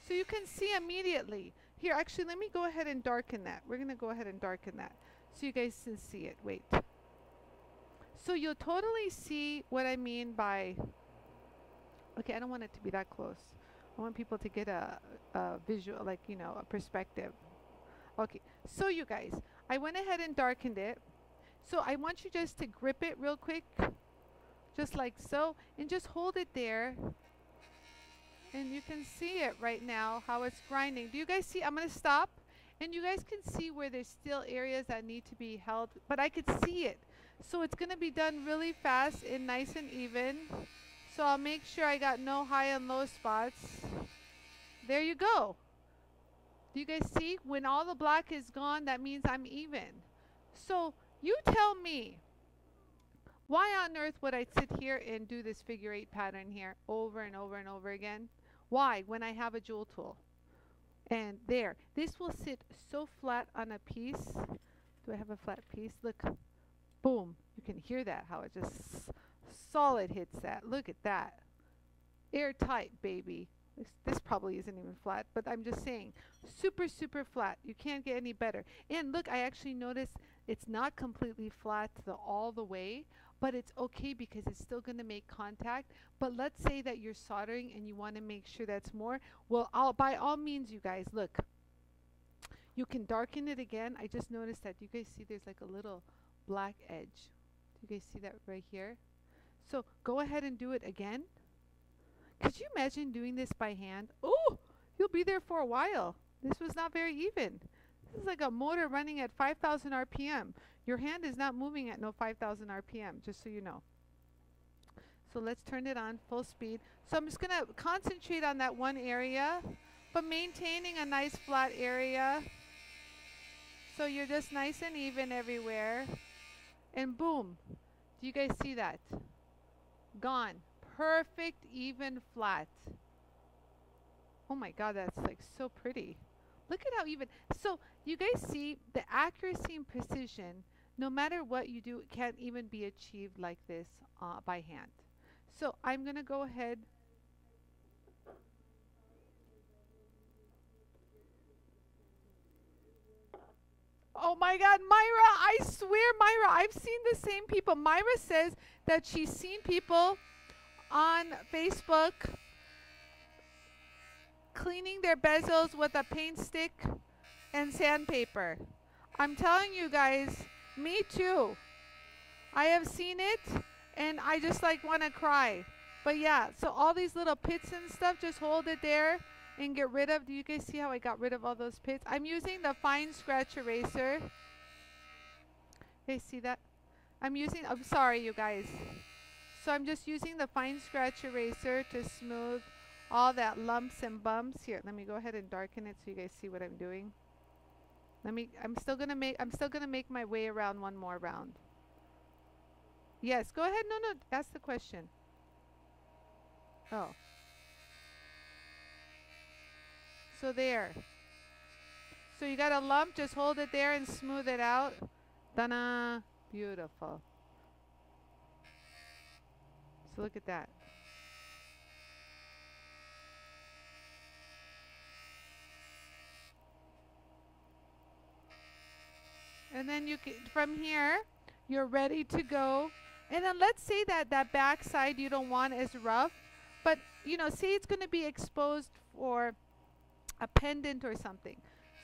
So you can see immediately. Here, actually, let me go ahead and darken that. We're going to go ahead and darken that so you guys can see it. Wait. So you'll totally see what I mean by, okay, I don't want it to be that close. I want people to get a visual, like, you know, a perspective. Okay, so you guys, I went ahead and darkened it. So I want you just to grip it real quick, just like so, and just hold it there. And you can see it right now, how it's grinding. Do you guys see? I'm going to stop, And you guys can see where there's still areas that need to be held, but I could see it. So it's going to be done really fast and nice and even. So I'll make sure I got no high and low spots. There you go. Do you guys see? When all the black is gone, that means I'm even. So you tell me, why on earth would I sit here and do this figure eight pattern here over and over and over again? Why? When I have a JoolTool. And there, this will sit so flat on a piece. Do I have a flat piece? Look, boom. You can hear that, how it just solid hits that. Look at that. Airtight, baby. This probably isn't even flat, but I'm just saying, super, super flat. You can't get any better. And look, I actually noticed it's not completely flat all the way, but it's okay because it's still going to make contact. But let's say that you're soldering and you want to make sure that's more. Well, by all means, you guys, look. You can darken it again. I just noticed that. You guys see there's like a little black edge. Do you guys see that right here? So go ahead and do it again. Could you imagine doing this by hand? Oh, you'll be there for a while. This was not very even. This is like a motor running at 5,000 RPM. Your hand is not moving at no 5,000 RPM, just so you know. So let's turn it on full speed. So I'm just going to concentrate on that one area, but maintaining a nice flat area. So you're just nice and even everywhere. And boom. Do you guys see that? Gone. Perfect, even, flat. Oh my God, that's like so pretty. Look at how even. So you guys see the accuracy and precision, no matter what you do, it can't even be achieved like this by hand. So I'm going to go ahead. Oh my God, Myra, I swear, Myra, I've seen the same people. Myra says that she's seen people on Facebook cleaning their bezels with a paint stick and sandpaper. I'm telling you guys, me too. I have seen it and I just like want to cry. But yeah, so all these little pits and stuff, just hold it there and get rid of. Do you guys see how I got rid of all those pits? I'm using the fine scratch eraser. You guys see that? I'm sorry you guys. So I'm just using the fine scratch eraser to smooth all that lumps and bumps. Here, let me go ahead and darken it so you guys see what I'm doing. I'm still gonna make my way around one more round. Yes, go ahead. No, ask the question. Oh. So there. So you got a lump, just hold it there and smooth it out. Ta-da! Beautiful. Look at that. And then you can, from here, you're ready to go. And then let's say that that back side you don't want as rough, but you know, say it's going to be exposed for a pendant or something.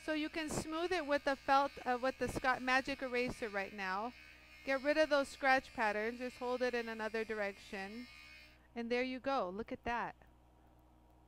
So you can smooth it with the felt, with the magic eraser right now. Get rid of those scratch patterns. Just hold it in another direction. And there you go. Look at that.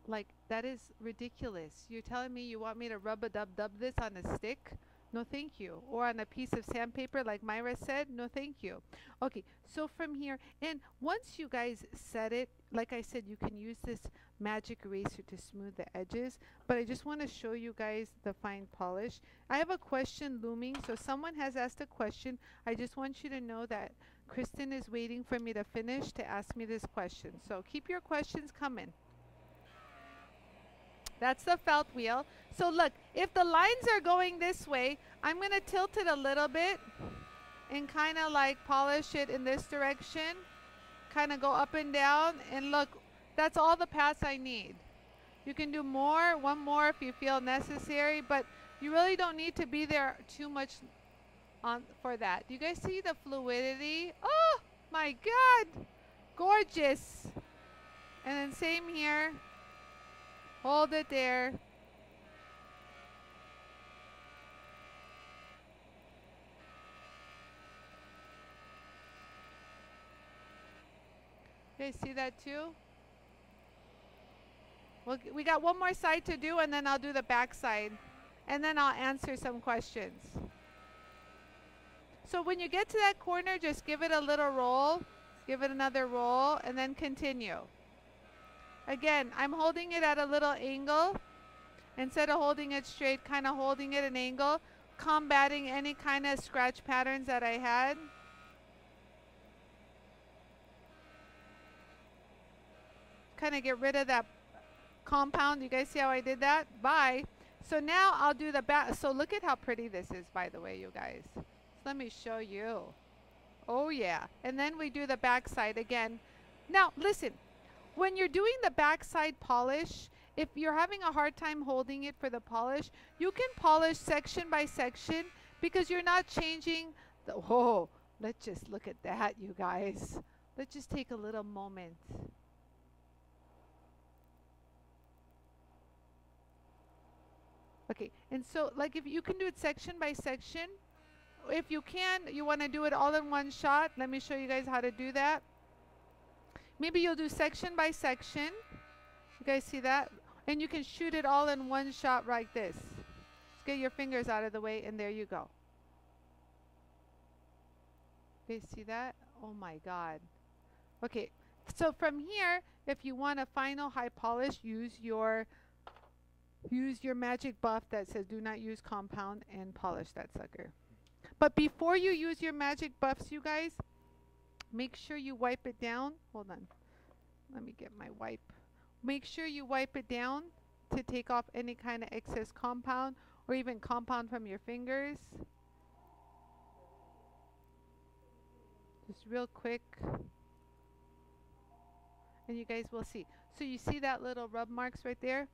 Like, that is ridiculous. You're telling me you want me to rub-a-dub-dub this on a stick? No, thank you. Or on a piece of sandpaper, like Myra said? No, thank you. Okay, so from here, and once you guys set it, like I said, you can use this magic eraser to smooth the edges, but I just want to show you guys the fine polish. I have a question looming, so someone has asked a question. I just want you to know that Kristen is waiting for me to finish to ask me this question. So keep your questions coming. That's the felt wheel. So look, if the lines are going this way, I'm going to tilt it a little bit and kind of like polish it in this direction. Kind of go up and down, and look, that's all the paths I need. You can do more, one more if you feel necessary, but you really don't need to be there too much on for that. Do you guys see the fluidity? Oh my God, gorgeous. And then same here, hold it there. You guys see that too? Well, we got one more side to do, and then I'll do the back side. and then I'll answer some questions. So when you get to that corner, just give it a little roll, give it another roll, and then continue. Again, I'm holding it at a little angle. Instead of holding it straight, kind of holding it an angle, combating any kind of scratch patterns that I had. Kind of get rid of that compound. You guys see how I did that? Bye. So now I'll do the back. So look at how pretty this is, by the way, you guys. So let me show you. Oh yeah. And then we do the back side again. Now listen, when you're doing the back side polish, if you're having a hard time holding it for the polish, you can polish section by section because you're not changing the, whoa, let's just look at that, you guys. Let's just take a little moment. Okay, and so like if you can do it section by section, if you can, you want to do it all in one shot. Let me show you guys how to do that. Maybe you'll do section by section. You guys see that? And you can shoot it all in one shot like this. Just get your fingers out of the way, and there you go. You guys see that? Oh my God. Okay, so from here, if you want a final high polish, use your magic buff that says do not use compound and polish that sucker. But before you use your magic buffs, you guys, make sure you wipe it down. Hold on. Let me get my wipe. Make sure you wipe it down to take off any kind of excess compound or even compound from your fingers. Just real quick. And you guys will see. So you see that little rub marks right there?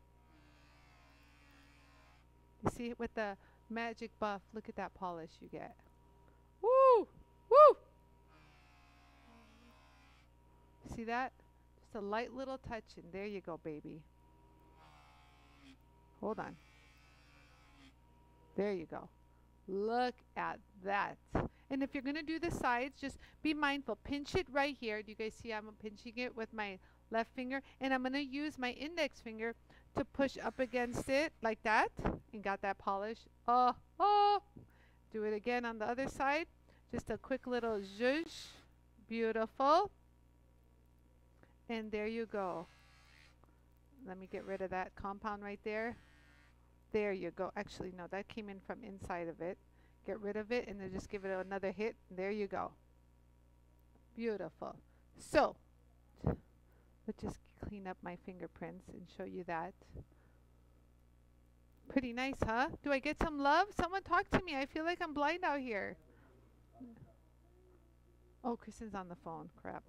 You see it with the magic buff. Look at that polish you get. Woo! Woo! See that? Just a light little touch, and there you go, baby. Hold on. There you go. Look at that. And if you're going to do the sides, just be mindful. Pinch it right here. Do you guys see I'm pinching it with my left finger? And I'm going to use my index finger to push up against it like that, and got that polish. Oh, oh! Do it again on the other side. Just a quick little zhuzh. Beautiful. And there you go. Let me get rid of that compound right there. There you go. Actually, no, that came in from inside of it. Get rid of it, and then just give it another hit. And there you go. Beautiful. So, let's just clean up my fingerprints and show you that. Pretty nice, huh? Do I get some love? Someone talk to me. I feel like I'm blind out here. Oh, Kristen's on the phone. Crap.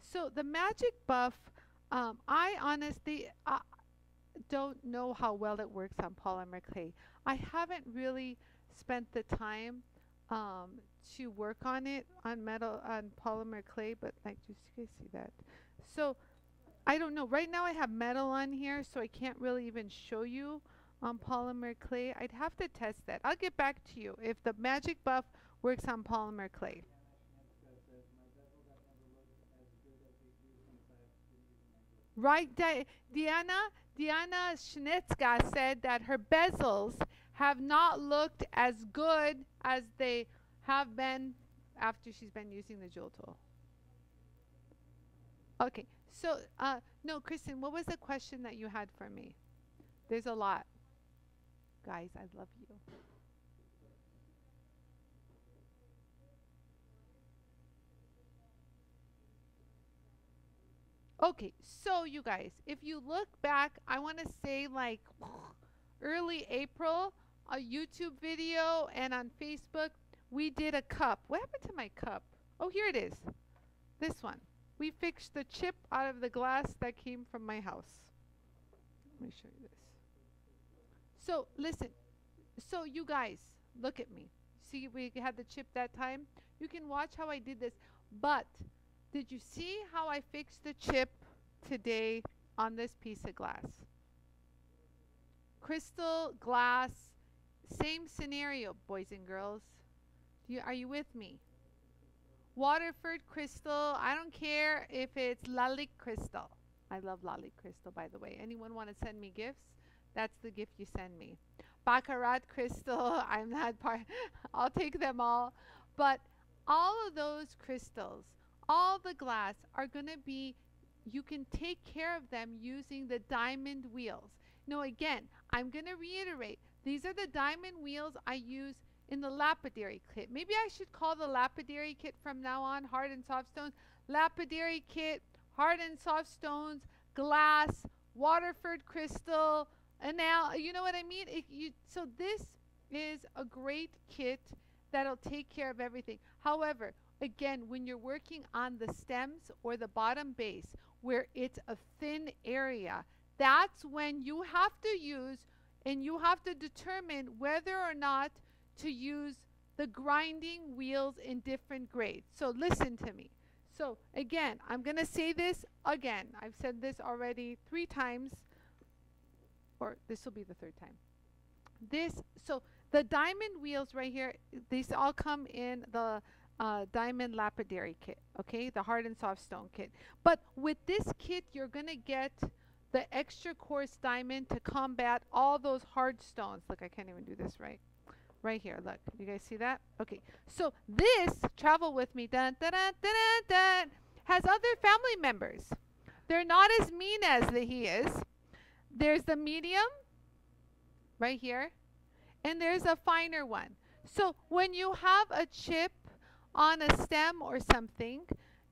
So the magic buff, I honestly don't know how well it works on polymer clay. I haven't really spent the time to work on it on metal, on polymer clay, but like just you guys see that. So I don't know. Right now I have metal on here, so I can't really even show you on polymer clay. I'd have to test that. I'll get back to you if the magic buff works on polymer clay. Right, Diana Schnitzka said that her bezels have not looked as good as they have been after she's been using the JoolTool. Okay, so, no, Kristen, what was the question that you had for me? There's a lot. Guys, I love you. Okay, so you guys, if you look back, I want to say like early April, a YouTube video, and on Facebook, we did a cup. What happened to my cup? Oh, here it is. This one. We fixed the chip out of the glass that came from my house. Let me show you this. So, listen. So, you guys, look at me. See, we had the chip that time. You can watch how I did this. But, did you see how I fixed the chip today on this piece of glass? Crystal, glass, same scenario, boys and girls. Are you with me? Waterford crystal. I don't care if it's Lalique crystal. I love Lalique crystal, by the way. Anyone want to send me gifts? That's the gift you send me. Baccarat crystal, I'm not part, I'll take them all. But all of those crystals, all the glass are going to be, you can take care of them using the diamond wheels. Now again, I'm going to reiterate, these are the diamond wheels I use in the lapidary kit. Maybe I should call the lapidary kit from now on hard and soft stones. Lapidary kit, hard and soft stones, glass, Waterford crystal, and now you know what I mean. So this is a great kit that'll take care of everything. However, again, when you're working on the stems or the bottom base where it's a thin area, that's when you have to use and you have to determine whether or not to use the grinding wheels in different grades. So listen to me. So again, I'm going to say this again. I've said this already 3 times, or this will be the 3rd time. So the diamond wheels right here, these all come in the diamond lapidary kit, okay? The hard and soft stone kit. But with this kit, you're going to get the extra coarse diamond to combat all those hard stones. Look, I can't even do this right. Right here, look. You guys see that? Okay. So this, travel with me, dun, dun, dun, dun, dun, has other family members. They're not as mean as he is. There's the medium right here, and there's a finer one. So when you have a chip on a stem or something,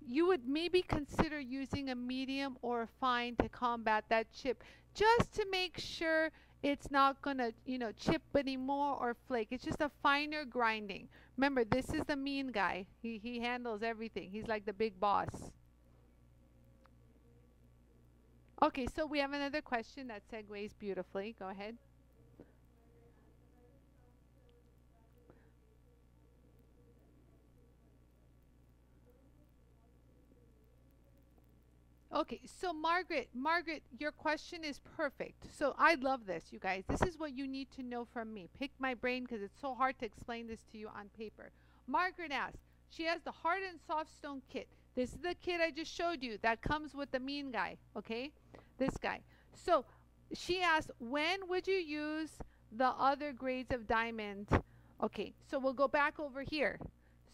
you would maybe consider using a medium or a fine to combat that chip, just to make sure it's not gonna, you know, chip anymore or flake. It's just a finer grinding. Remember, this is the mean guy. He handles everything. He's like the big boss. Okay, so we have another question that segues beautifully. Go ahead. Okay, so Margaret, your question is perfect. So I love this, you guys. This is what you need to know from me. Pick my brain because it's so hard to explain this to you on paper. Margaret asked, she has the hard and soft stone kit. This is the kit I just showed you that comes with the mean guy, okay? This guy. So she asked, when would you use the other grades of diamond? Okay, so we'll go back over here.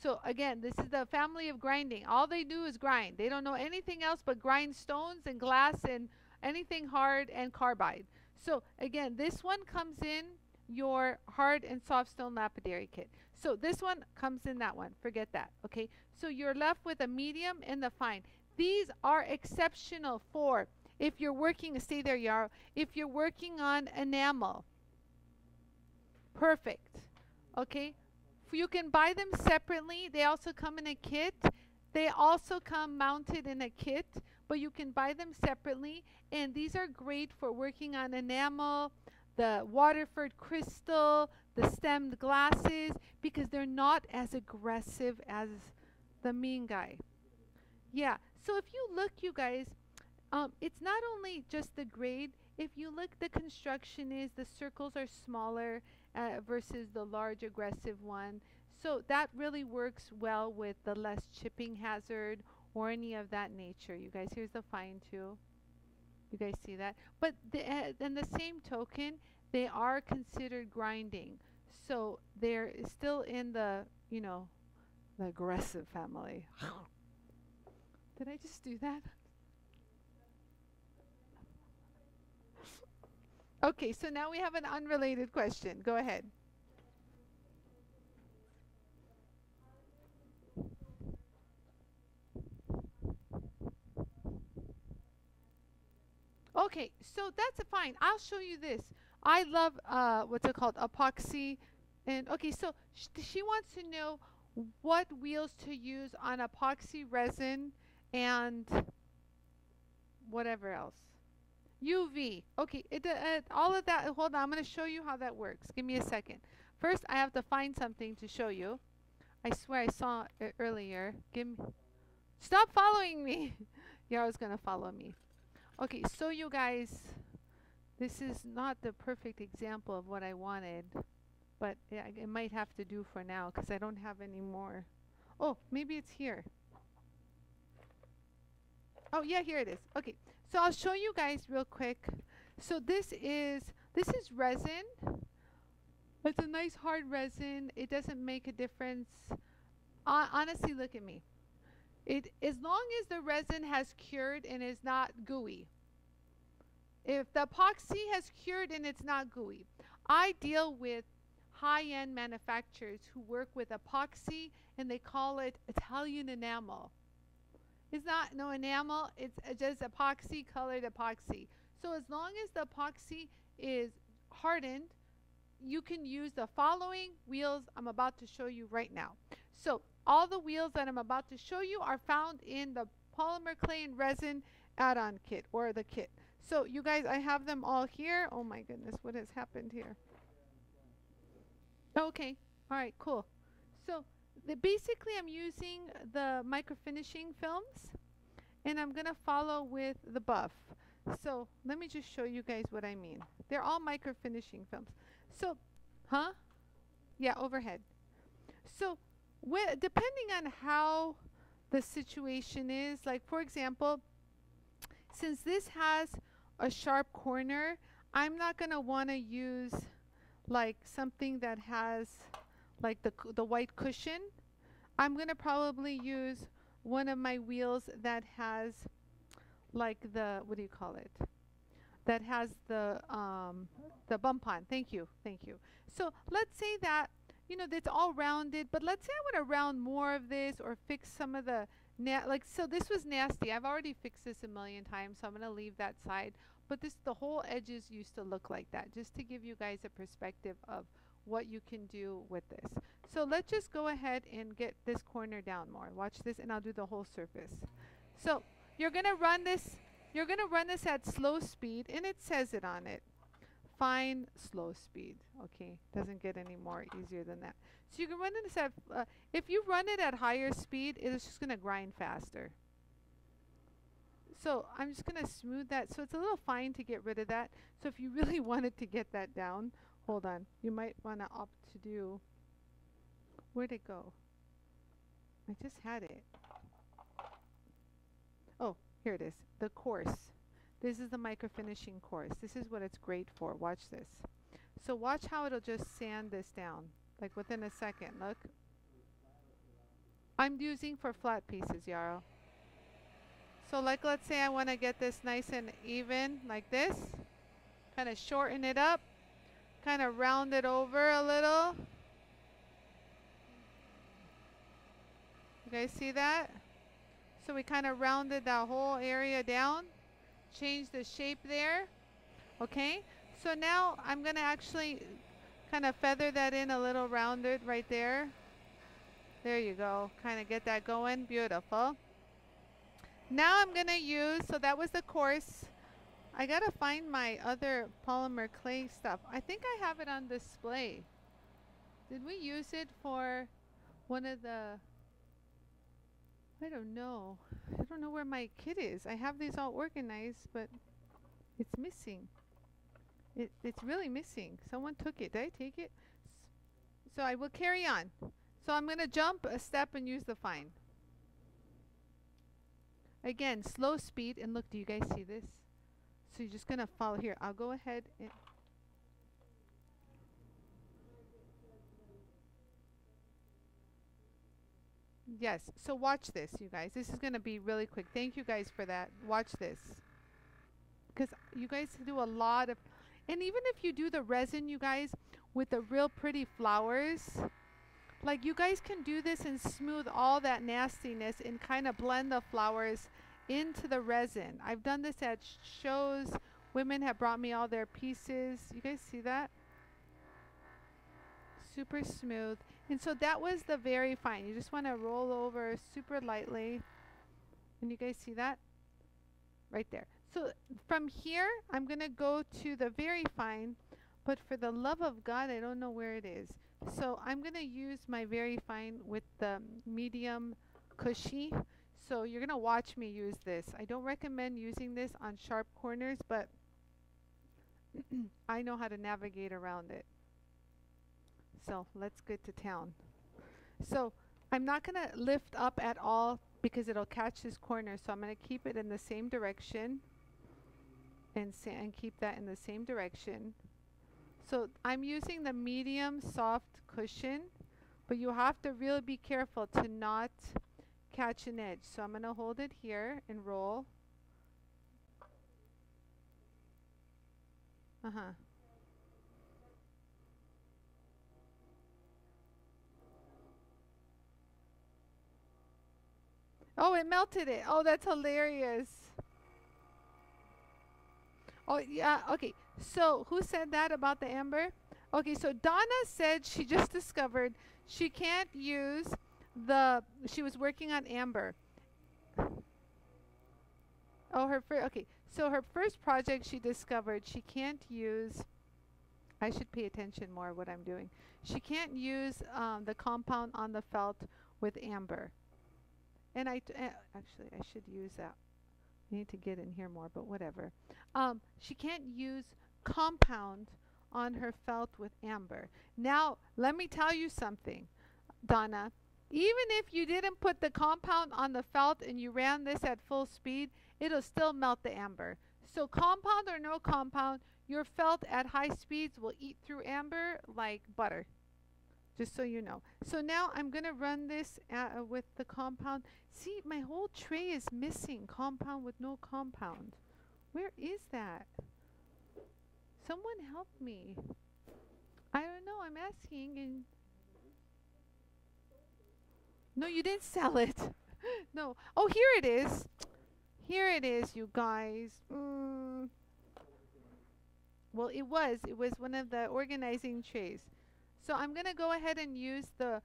So again, this is the family of grinding. All they do is grind. They don't know anything else but grind stones and glass and anything hard and carbide. So again, this one comes in your hard and soft stone lapidary kit. So this one comes in that one. Forget that, okay? So you're left with a medium and the fine. These are exceptional for if you're working, stay there, Yaro, if you're working on enamel. Perfect, okay? You can buy them separately. They also come in a kit. They also come mounted in a kit, but you can buy them separately. And these are great for working on enamel, the Waterford crystal, the stemmed glasses, because they're not as aggressive as the mean guy. Yeah, so if you look, you guys, it's not only just the grade. If you look, the construction is the circles are smaller versus the large aggressive one. So that really works well with the less chipping hazard or any of that nature. You guys, here's the fine too. You guys see that? But then the same token, they are considered grinding. So they're still in the, you know, the aggressive family. Did I just do that? Okay, so now we have an unrelated question. Go ahead. Okay, so that's fine. I'll show you this. I love, what's it called, epoxy. And okay, so she wants to know what wheels to use on epoxy resin and whatever else. UV. Okay, all of that. Hold on, I'm going to show you how that works. Give me a second. First, I have to find something to show you. I swear I saw it earlier. Stop following me. You're always going to follow me. Okay, so you guys, this is not the perfect example of what I wanted, but yeah, it might have to do for now because I don't have any more. Oh, maybe it's here. Oh, yeah, here it is. Okay. So I'll show you guys real quick. So this is This is resin. It's a nice hard resin. It doesn't make a difference. Honestly, look at me. As long as the resin has cured and is not gooey. If the epoxy has cured and it's not gooey. I deal with high-end manufacturers who work with epoxy and they call it Italian enamel. It's not no enamel, it's just epoxy, colored epoxy. So as long as the epoxy is hardened, you can use the following wheels I'm about to show you right now. So all the wheels that I'm about to show you are found in the polymer clay and resin add-on kit or the kit. So you guys, I have them all here. Oh my goodness, what has happened here? Okay, all right, cool. So basically I'm using the microfinishing films and I'm gonna follow with the buff. So let me just show you guys what I mean. They're all microfinishing films. So, yeah, overhead. So depending on how the situation is, like for example, since this has a sharp corner, I'm not gonna wanna use like something that has like the white cushion. I'm gonna probably use one of my wheels that has like the, what do you call it? That has the bump on. Thank you, thank you. So let's say that, you know, that's all rounded, but let's say I wanna round more of this or fix some of the, like, so this was nasty. I've already fixed this a million times, so I'm gonna leave that side. But this, the whole edges used to look like that, just to give you guys a perspective of what you can do with this. So let's just go ahead and get this corner down more. Watch this, and I'll do the whole surface. So you're gonna run this. You're gonna run this at slow speed, and it says it on it. Fine, slow speed. Okay, doesn't get any more easier than that. So you can run this at. If you run it at higher speed, it's just gonna grind faster. So I'm just going to smooth that. So it's a little fine to get rid of that. So if you really wanted to get that down, hold on. You might want to opt to do. Where'd it go? I just had it. Oh, here it is. The coarse. This is the microfinishing coarse. This is what it's great for. Watch this. So watch how it'll just sand this down. Like within a second. Look. I'm using for flat pieces, Yarrow. So like, let's say I want to get this nice and even like this, kind of shorten it up, kind of round it over a little. You guys see that? So we kind of rounded that whole area down, changed the shape there. Okay. So now I'm going to actually kind of feather that in a little rounded right there. There you go. Kind of get that going. Beautiful. Now I'm gonna use, so that was the coarse. I gotta find my other polymer clay stuff. I think I have it on display. Did we use it for one of the, I don't know. I don't know where my kit is. I have these all organized, but it's missing. It's really missing. Someone took it. Did I take it? So I will carry on. So I'm gonna jump a step and use the fine. Again, slow speed, and look, do you guys see this? So you're just gonna follow here. I'll go ahead and yes, so watch this, you guys. This is gonna be really quick. Thank you guys for that. Watch this. Because you guys do a lot of, and even if you do the resin, you guys, with the real pretty flowers, like you guys can do this and smooth all that nastiness and kind of blend the flowers into the resin. I've done this at shows. Women have brought me all their pieces. You guys see that? Super smooth. And so that was the very fine. You just want to roll over super lightly. And you guys see that? Right there. So from here, I'm going to go to the very fine. But for the love of God, I don't know where it is. So I'm gonna use my very fine with the medium cushy. So you're gonna watch me use this. I don't recommend using this on sharp corners, but I know how to navigate around it. So let's get to town. So I'm not gonna lift up at all because it'll catch this corner. So I'm gonna keep it in the same direction and keep that in the same direction. So I'm using the medium soft cushion, but you have to really be careful to not catch an edge. So I'm going to hold it here and roll. Oh, it melted it. Oh, that's hilarious. Oh, yeah. Okay. So who said that about the amber? Okay. So Donna said she just discovered she can't use the, she was working on amber. Oh, her first, okay. So her first project she discovered she can't use, I should pay attention more what I'm doing. She can't use the compound on the felt with amber. And actually, I should use that. I need to get in here more, but whatever. She can't use compound on her felt with amber. Now, let me tell you something, Donna. Even if you didn't put the compound on the felt and you ran this at full speed, it'll still melt the amber. So compound or no compound, your felt at high speeds will eat through amber like butter. Just so you know. So now I'm going to run this with the compound. See, my whole tray is missing compound with no compound. Where is that? Someone help me. I don't know. I'm asking. And no, you didn't sell it. No. Oh, here it is. Here it is, you guys. Well, it was. It was one of the organizing trays. So I'm going to go ahead and use the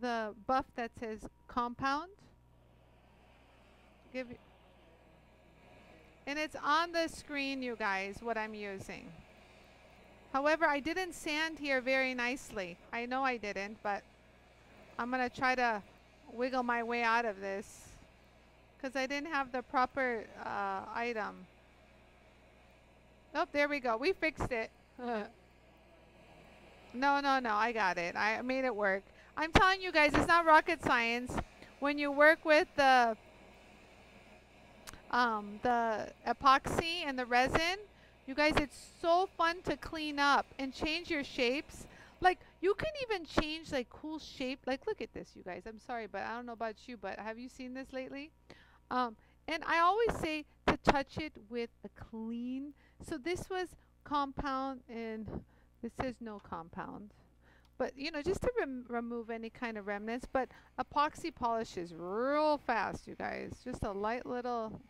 buff that says compound. And it's on the screen, you guys, what I'm using. However, I didn't sand here very nicely. I know I didn't, but I'm going to try to wiggle my way out of this because I didn't have the proper item. Oh, there we go. We fixed it. No, no, no. I got it. I made it work. I'm telling you guys, it's not rocket science. When you work with the epoxy and the resin, you guys, it's so fun to clean up and change your shapes. Like, you can even change, like, cool shape. Like, look at this, you guys. I'm sorry, but I don't know about you, but have you seen this lately? And I always say to touch it with a clean. So this was compound and... This says no compound, but you know, just to remove any kind of remnants, but epoxy polishes real fast, you guys. Just a light little,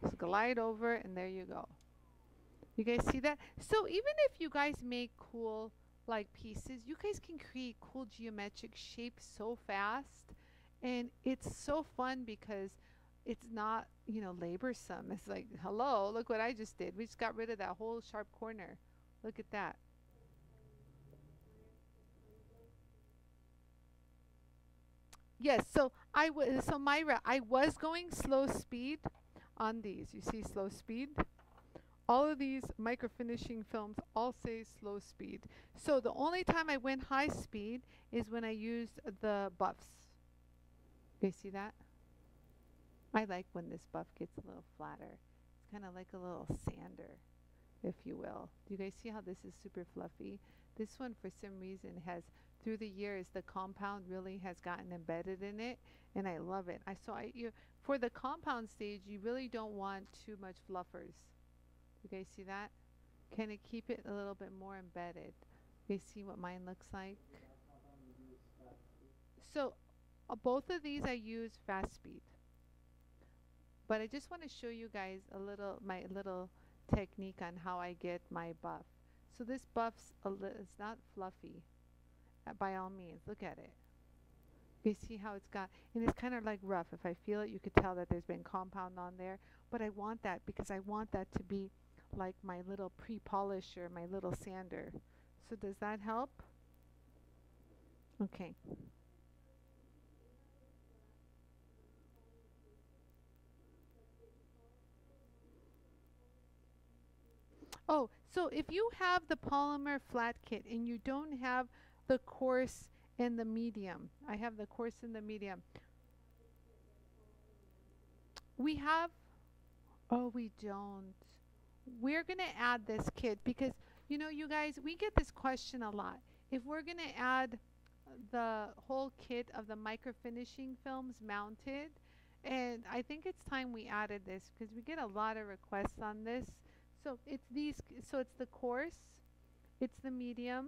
just glide over and there you go. You guys see that? So even if you guys make cool like pieces, you guys can create cool geometric shapes so fast, and it's so fun because it's not, you know, laborsome. It's like, hello, look what I just did. We just got rid of that whole sharp corner. Look at that. Yes, so I was going slow speed on these. You see slow speed? All of these microfinishing films all say slow speed. So the only time I went high speed is when I used the buffs. You see that? I like when this buff gets a little flatter. It's kind of like a little sander, if you will. Do you guys see how this is super fluffy? This one, for some reason, has, through the years, the compound really has gotten embedded in it, and I love it. For the compound stage, you really don't want too much fluffers. You guys see that? Kind of keep it a little bit more embedded. You see what mine looks like? So both of these I use fast speed. But I just want to show you guys my little technique on how I get my buff. So this buff's it's not fluffy, by all means. Look at it. You see how it's got, and it's kind of like rough. If I feel it, you could tell that there's been compound on there. But I want that because I want that to be like my little pre-polisher, my little sander. So does that help? Okay. Oh, so if you have the polymer flat kit and you don't have the coarse and the medium, I have the coarse and the medium. We have, oh, we don't. We're going to add this kit because You know, you guys, we get this question a lot. If we're going to add the whole kit of the microfinishing films mounted, and I think it's time we added this because we get a lot of requests on this. So it's these, so it's the coarse, it's the medium,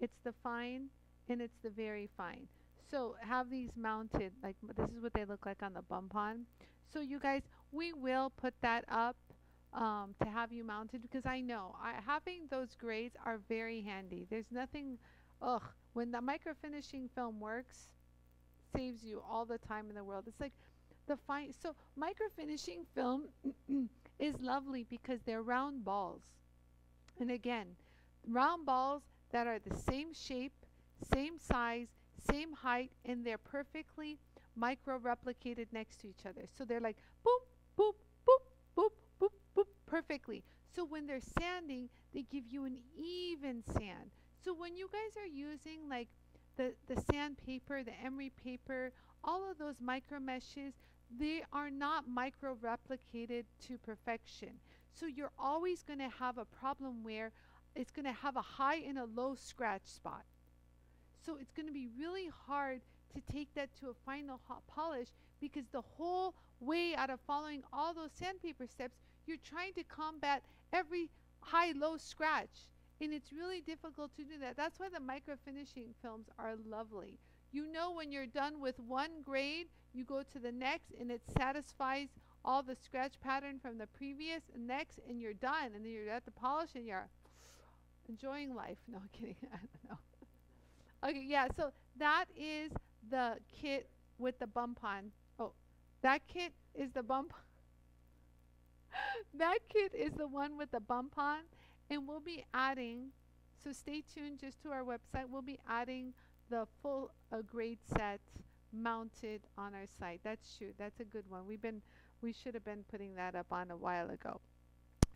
it's the fine, and it's the very fine. So have these mounted, like this is what they look like on the bump on. So you guys, we will put that up to have you mounted, because I know having those grades are very handy. There's nothing, when the microfinishing film works, saves you all the time in the world. It's like the fine, so microfinishing film is lovely because they're round balls. And again, round balls that are the same shape, same size, same height, and they're perfectly micro replicated next to each other. So they're like boop, boop, boop, boop, boop, boop, perfectly. So when they're sanding, they give you an even sand. So when you guys are using like the sandpaper, the emery paper, all of those micro meshes, they are not micro replicated to perfection. So you're always going to have a problem where it's going to have a high and a low scratch spot. So it's going to be really hard to take that to a final hot polish, because the whole way out of following all those sandpaper steps, you're trying to combat every high-low scratch, and it's really difficult to do that. That's why the microfinishing films are lovely. You know, when you're done with one grade, you go to the next, and it satisfies all the scratch pattern from the previous and next, and you're done, and then you're at the polish, and you're enjoying life. No, I'm kidding. I don't know. Okay, yeah, so that is the kit with the bump on. Oh, that kit is the bump. That kit is the one with the bump on, and we'll be adding, so stay tuned just to our website, we'll be adding the full grade set mounted on our site. That's true, that's a good one. We should have been putting that up on a while ago.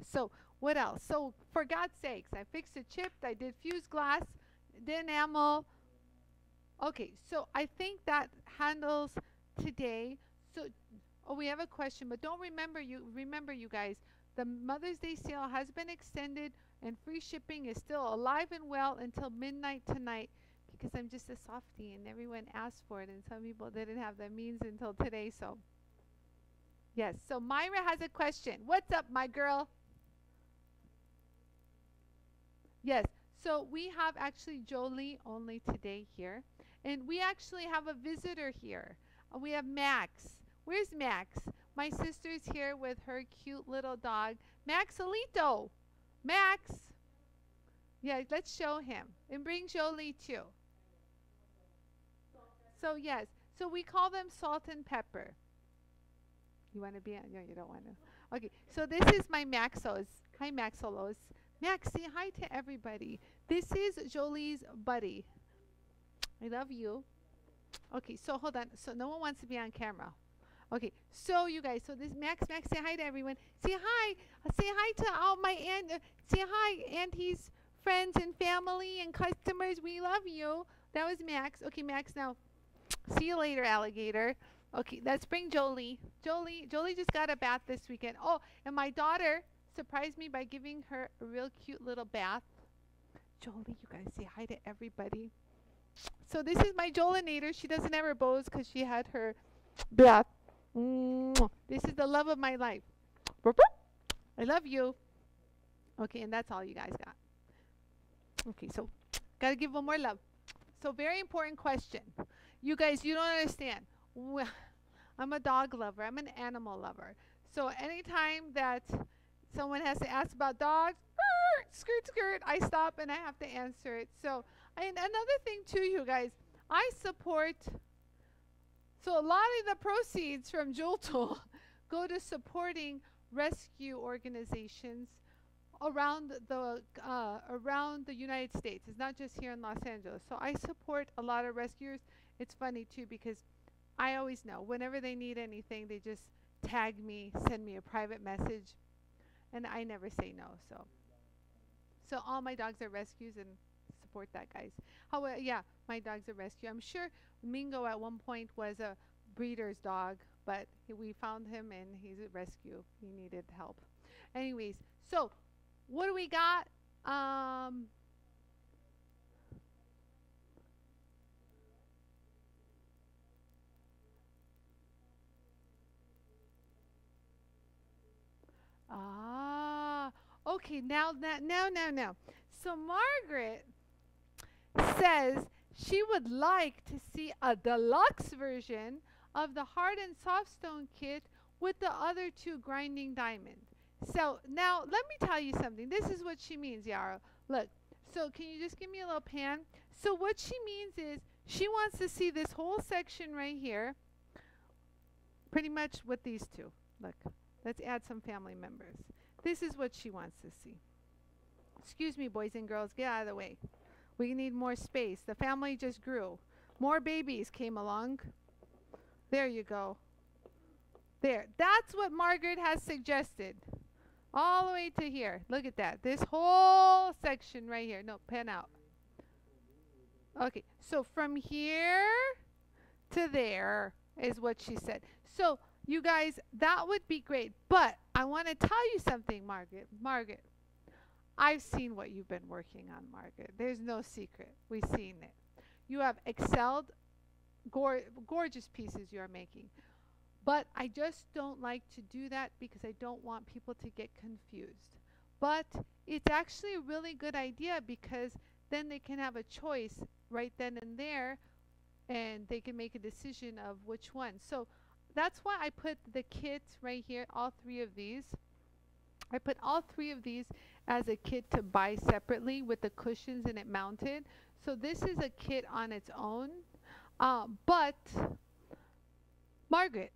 So what else? So for God's sakes, I fixed a chip, I did fused glass, did enamel. Okay, so I think that handles today. So, oh, we have a question, but don't remember you guys, the Mother's Day sale has been extended and free shipping is still alive and well until midnight tonight, because I'm just a softie and everyone asked for it and some people didn't have the means until today, so. Yes, so Myra has a question. What's up, my girl? Yes, so we have actually Jolie only today here. And we actually have a visitor here. We have Max. Where's Max? My sister's here with her cute little dog, Maxolito. Max. Yeah, let's show him. And bring Jolie too. So yes, so we call them Salt and Pepper. You want to be on? No, you don't want to. Okay, so this is my Maxos. Hi, Maxolos. Max, say hi to everybody. This is Jolie's buddy. I love you. Okay, so hold on. So no one wants to be on camera. Okay, so you guys, so this Max, say hi to everyone. Say hi. Say hi to all my aunt. Say hi, aunties, friends, and family, and customers. We love you. That was Max. Okay, Max, now, see you later, alligator. Okay, let's bring Jolie. Jolie just got a bath this weekend. Oh, and my daughter surprised me by giving her a real cute little bath. Jolie, you guys, say hi to everybody. So this is my Jolinator. She doesn't have her bows because she had her bath. This is the love of my life. I love you. Okay, and that's all you guys got. Okay, so got to give one more love. So very important question. You guys, you don't understand. I'm a dog lover. I'm an animal lover. So anytime that someone has to ask about dogs, skirt, I stop and I have to answer it. So, and another thing too, you guys, I support, so a lot of the proceeds from JoolTool go to supporting rescue organizations around the United States. It's not just here in Los Angeles. So I support a lot of rescuers. It's funny too, because I always know whenever they need anything, they just tag me, send me a private message, and I never say no. So all my dogs are rescues, and support that, guys. Yeah, my dog's a rescue. I'm sure Mingo at one point was a breeder's dog, but we found him and he's a rescue. He needed help. Anyways, so what do we got? Okay, now. So Margaret says she would like to see a deluxe version of the hard and soft stone kit with the other two grinding diamonds. So now let me tell you something. This is what she means, Yara. Look, so can you just give me a little pan? So what she means is she wants to see this whole section right here, pretty much with these two. Look, let's add some family members. This is what she wants to see. Excuse me, boys and girls, get out of the way. We need more space. The family just grew. More babies came along. There you go. There. That's what Margaret has suggested. All the way to here. Look at that. This whole section right here. No, pan out. Okay. So from here to there is what she said. So you guys, that would be great. But I want to tell you something, Margaret. I've seen what you've been working on, Margaret. There's no secret. We've seen it. You have excelled. Gorgeous pieces you are making. But I just don't like to do that because I don't want people to get confused. But it's actually a really good idea because then they can have a choice right then and there, and they can make a decision of which one. So that's why I put the kit right here, all three of these. I put all three of these as a kit to buy separately with the cushions and it mounted. So this is a kit on its own. But Margaret,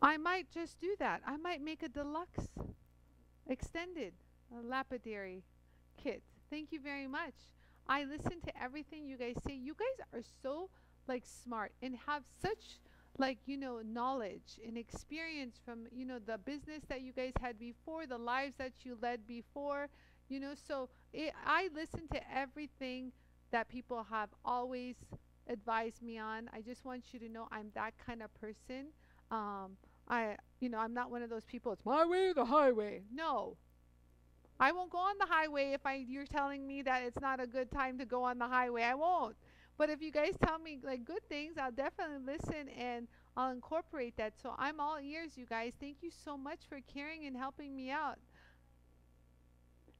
I might just do that. I might make a deluxe extended lapidary kit. Thank you very much. I listen to everything you guys say. You guys are so like smart and have such like, you know, knowledge and experience from, you know, the business that you guys had before, the lives that you led before, you know, so I listen to everything that people have always advise me on. I just want you to know I'm that kind of person. I'm not one of those people, it's my way or the highway. No, I won't go on the highway if you're telling me that it's not a good time to go on the highway. I won't. But if you guys tell me like good things, I'll definitely listen and I'll incorporate that. So I'm all ears, you guys. Thank you so much for caring and helping me out.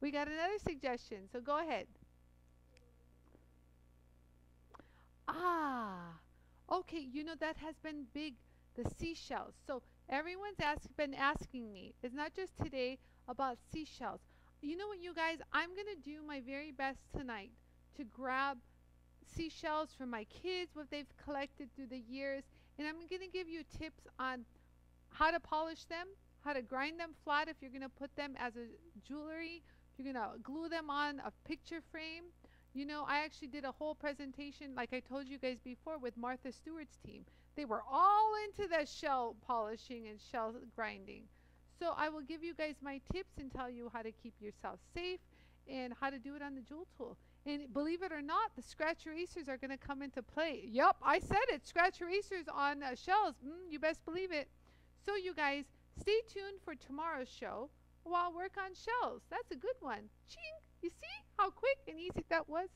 We got another suggestion, so go ahead. Ah, okay, you know, that has been big, the seashells. So everyone's been asking me, it's not just today, about seashells. You know what, you guys, I'm going to do my very best tonight to grab seashells from my kids, what they've collected through the years, and I'm going to give you tips on how to polish them, how to grind them flat if you're going to put them as a jewelry, if you're going to glue them on a picture frame. You know, I actually did a whole presentation, like I told you guys before, with Martha Stewart's team. They were all into the shell polishing and shell grinding. So I will give you guys my tips and tell you how to keep yourself safe and how to do it on the JoolTool. And believe it or not, the scratch erasers are going to come into play. Yep, I said it, scratch erasers on shells. You best believe it. So you guys, stay tuned for tomorrow's show while I work on shells. That's a good one. Ching! You see how quick and easy that was?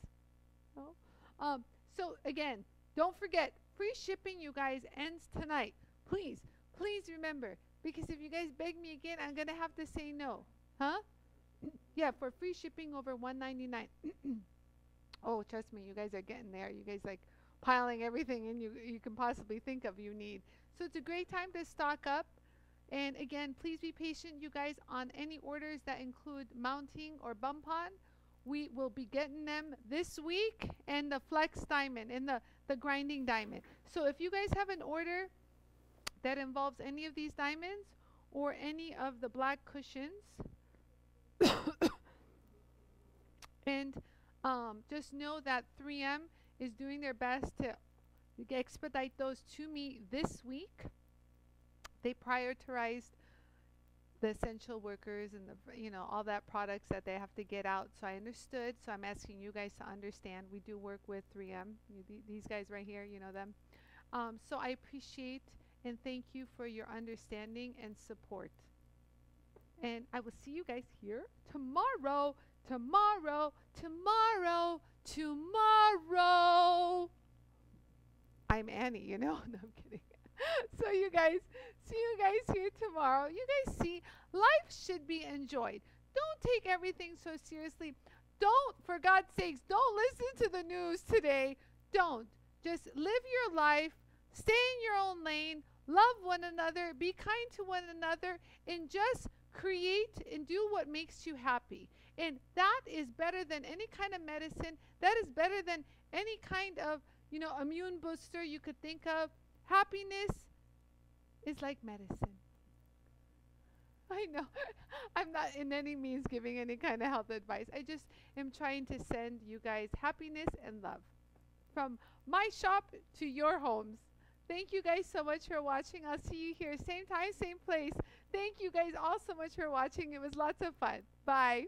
Oh. So again, don't forget, free shipping, you guys, ends tonight. Please, please remember, because if you guys beg me again, I'm going to have to say no. Huh? Yeah, for free shipping over $199. Oh, trust me, you guys are getting there. You guys like piling everything in you can possibly think of you need. So it's a great time to stock up. And again, please be patient, you guys, on any orders that include mounting or bump on. We will be getting them this week, and the flex diamond and the grinding diamond. So if you guys have an order that involves any of these diamonds or any of the black cushions, and just know that 3M is doing their best to expedite those to me this week. They prioritized the essential workers and the, you know, all that products that they have to get out. So I understood. So I'm asking you guys to understand. We do work with 3M. These guys right here, you know them. So I appreciate and thank you for your understanding and support. And I will see you guys here tomorrow. I'm Anie, you know? No, I'm kidding. So you guys, see you guys here tomorrow. You guys see, life should be enjoyed. Don't take everything so seriously. Don't, for God's sakes, don't listen to the news today. Don't. Just live your life. Stay in your own lane. Love one another. Be kind to one another. And just create and do what makes you happy. And that is better than any kind of medicine. That is better than any kind of, you know, immune booster you could think of. Happiness is like medicine. I know. I'm not in any means giving any kind of health advice. I just am trying to send you guys happiness and love from my shop to your homes. Thank you guys so much for watching. I'll see you here. Same time, same place. Thank you guys all so much for watching. It was lots of fun. Bye.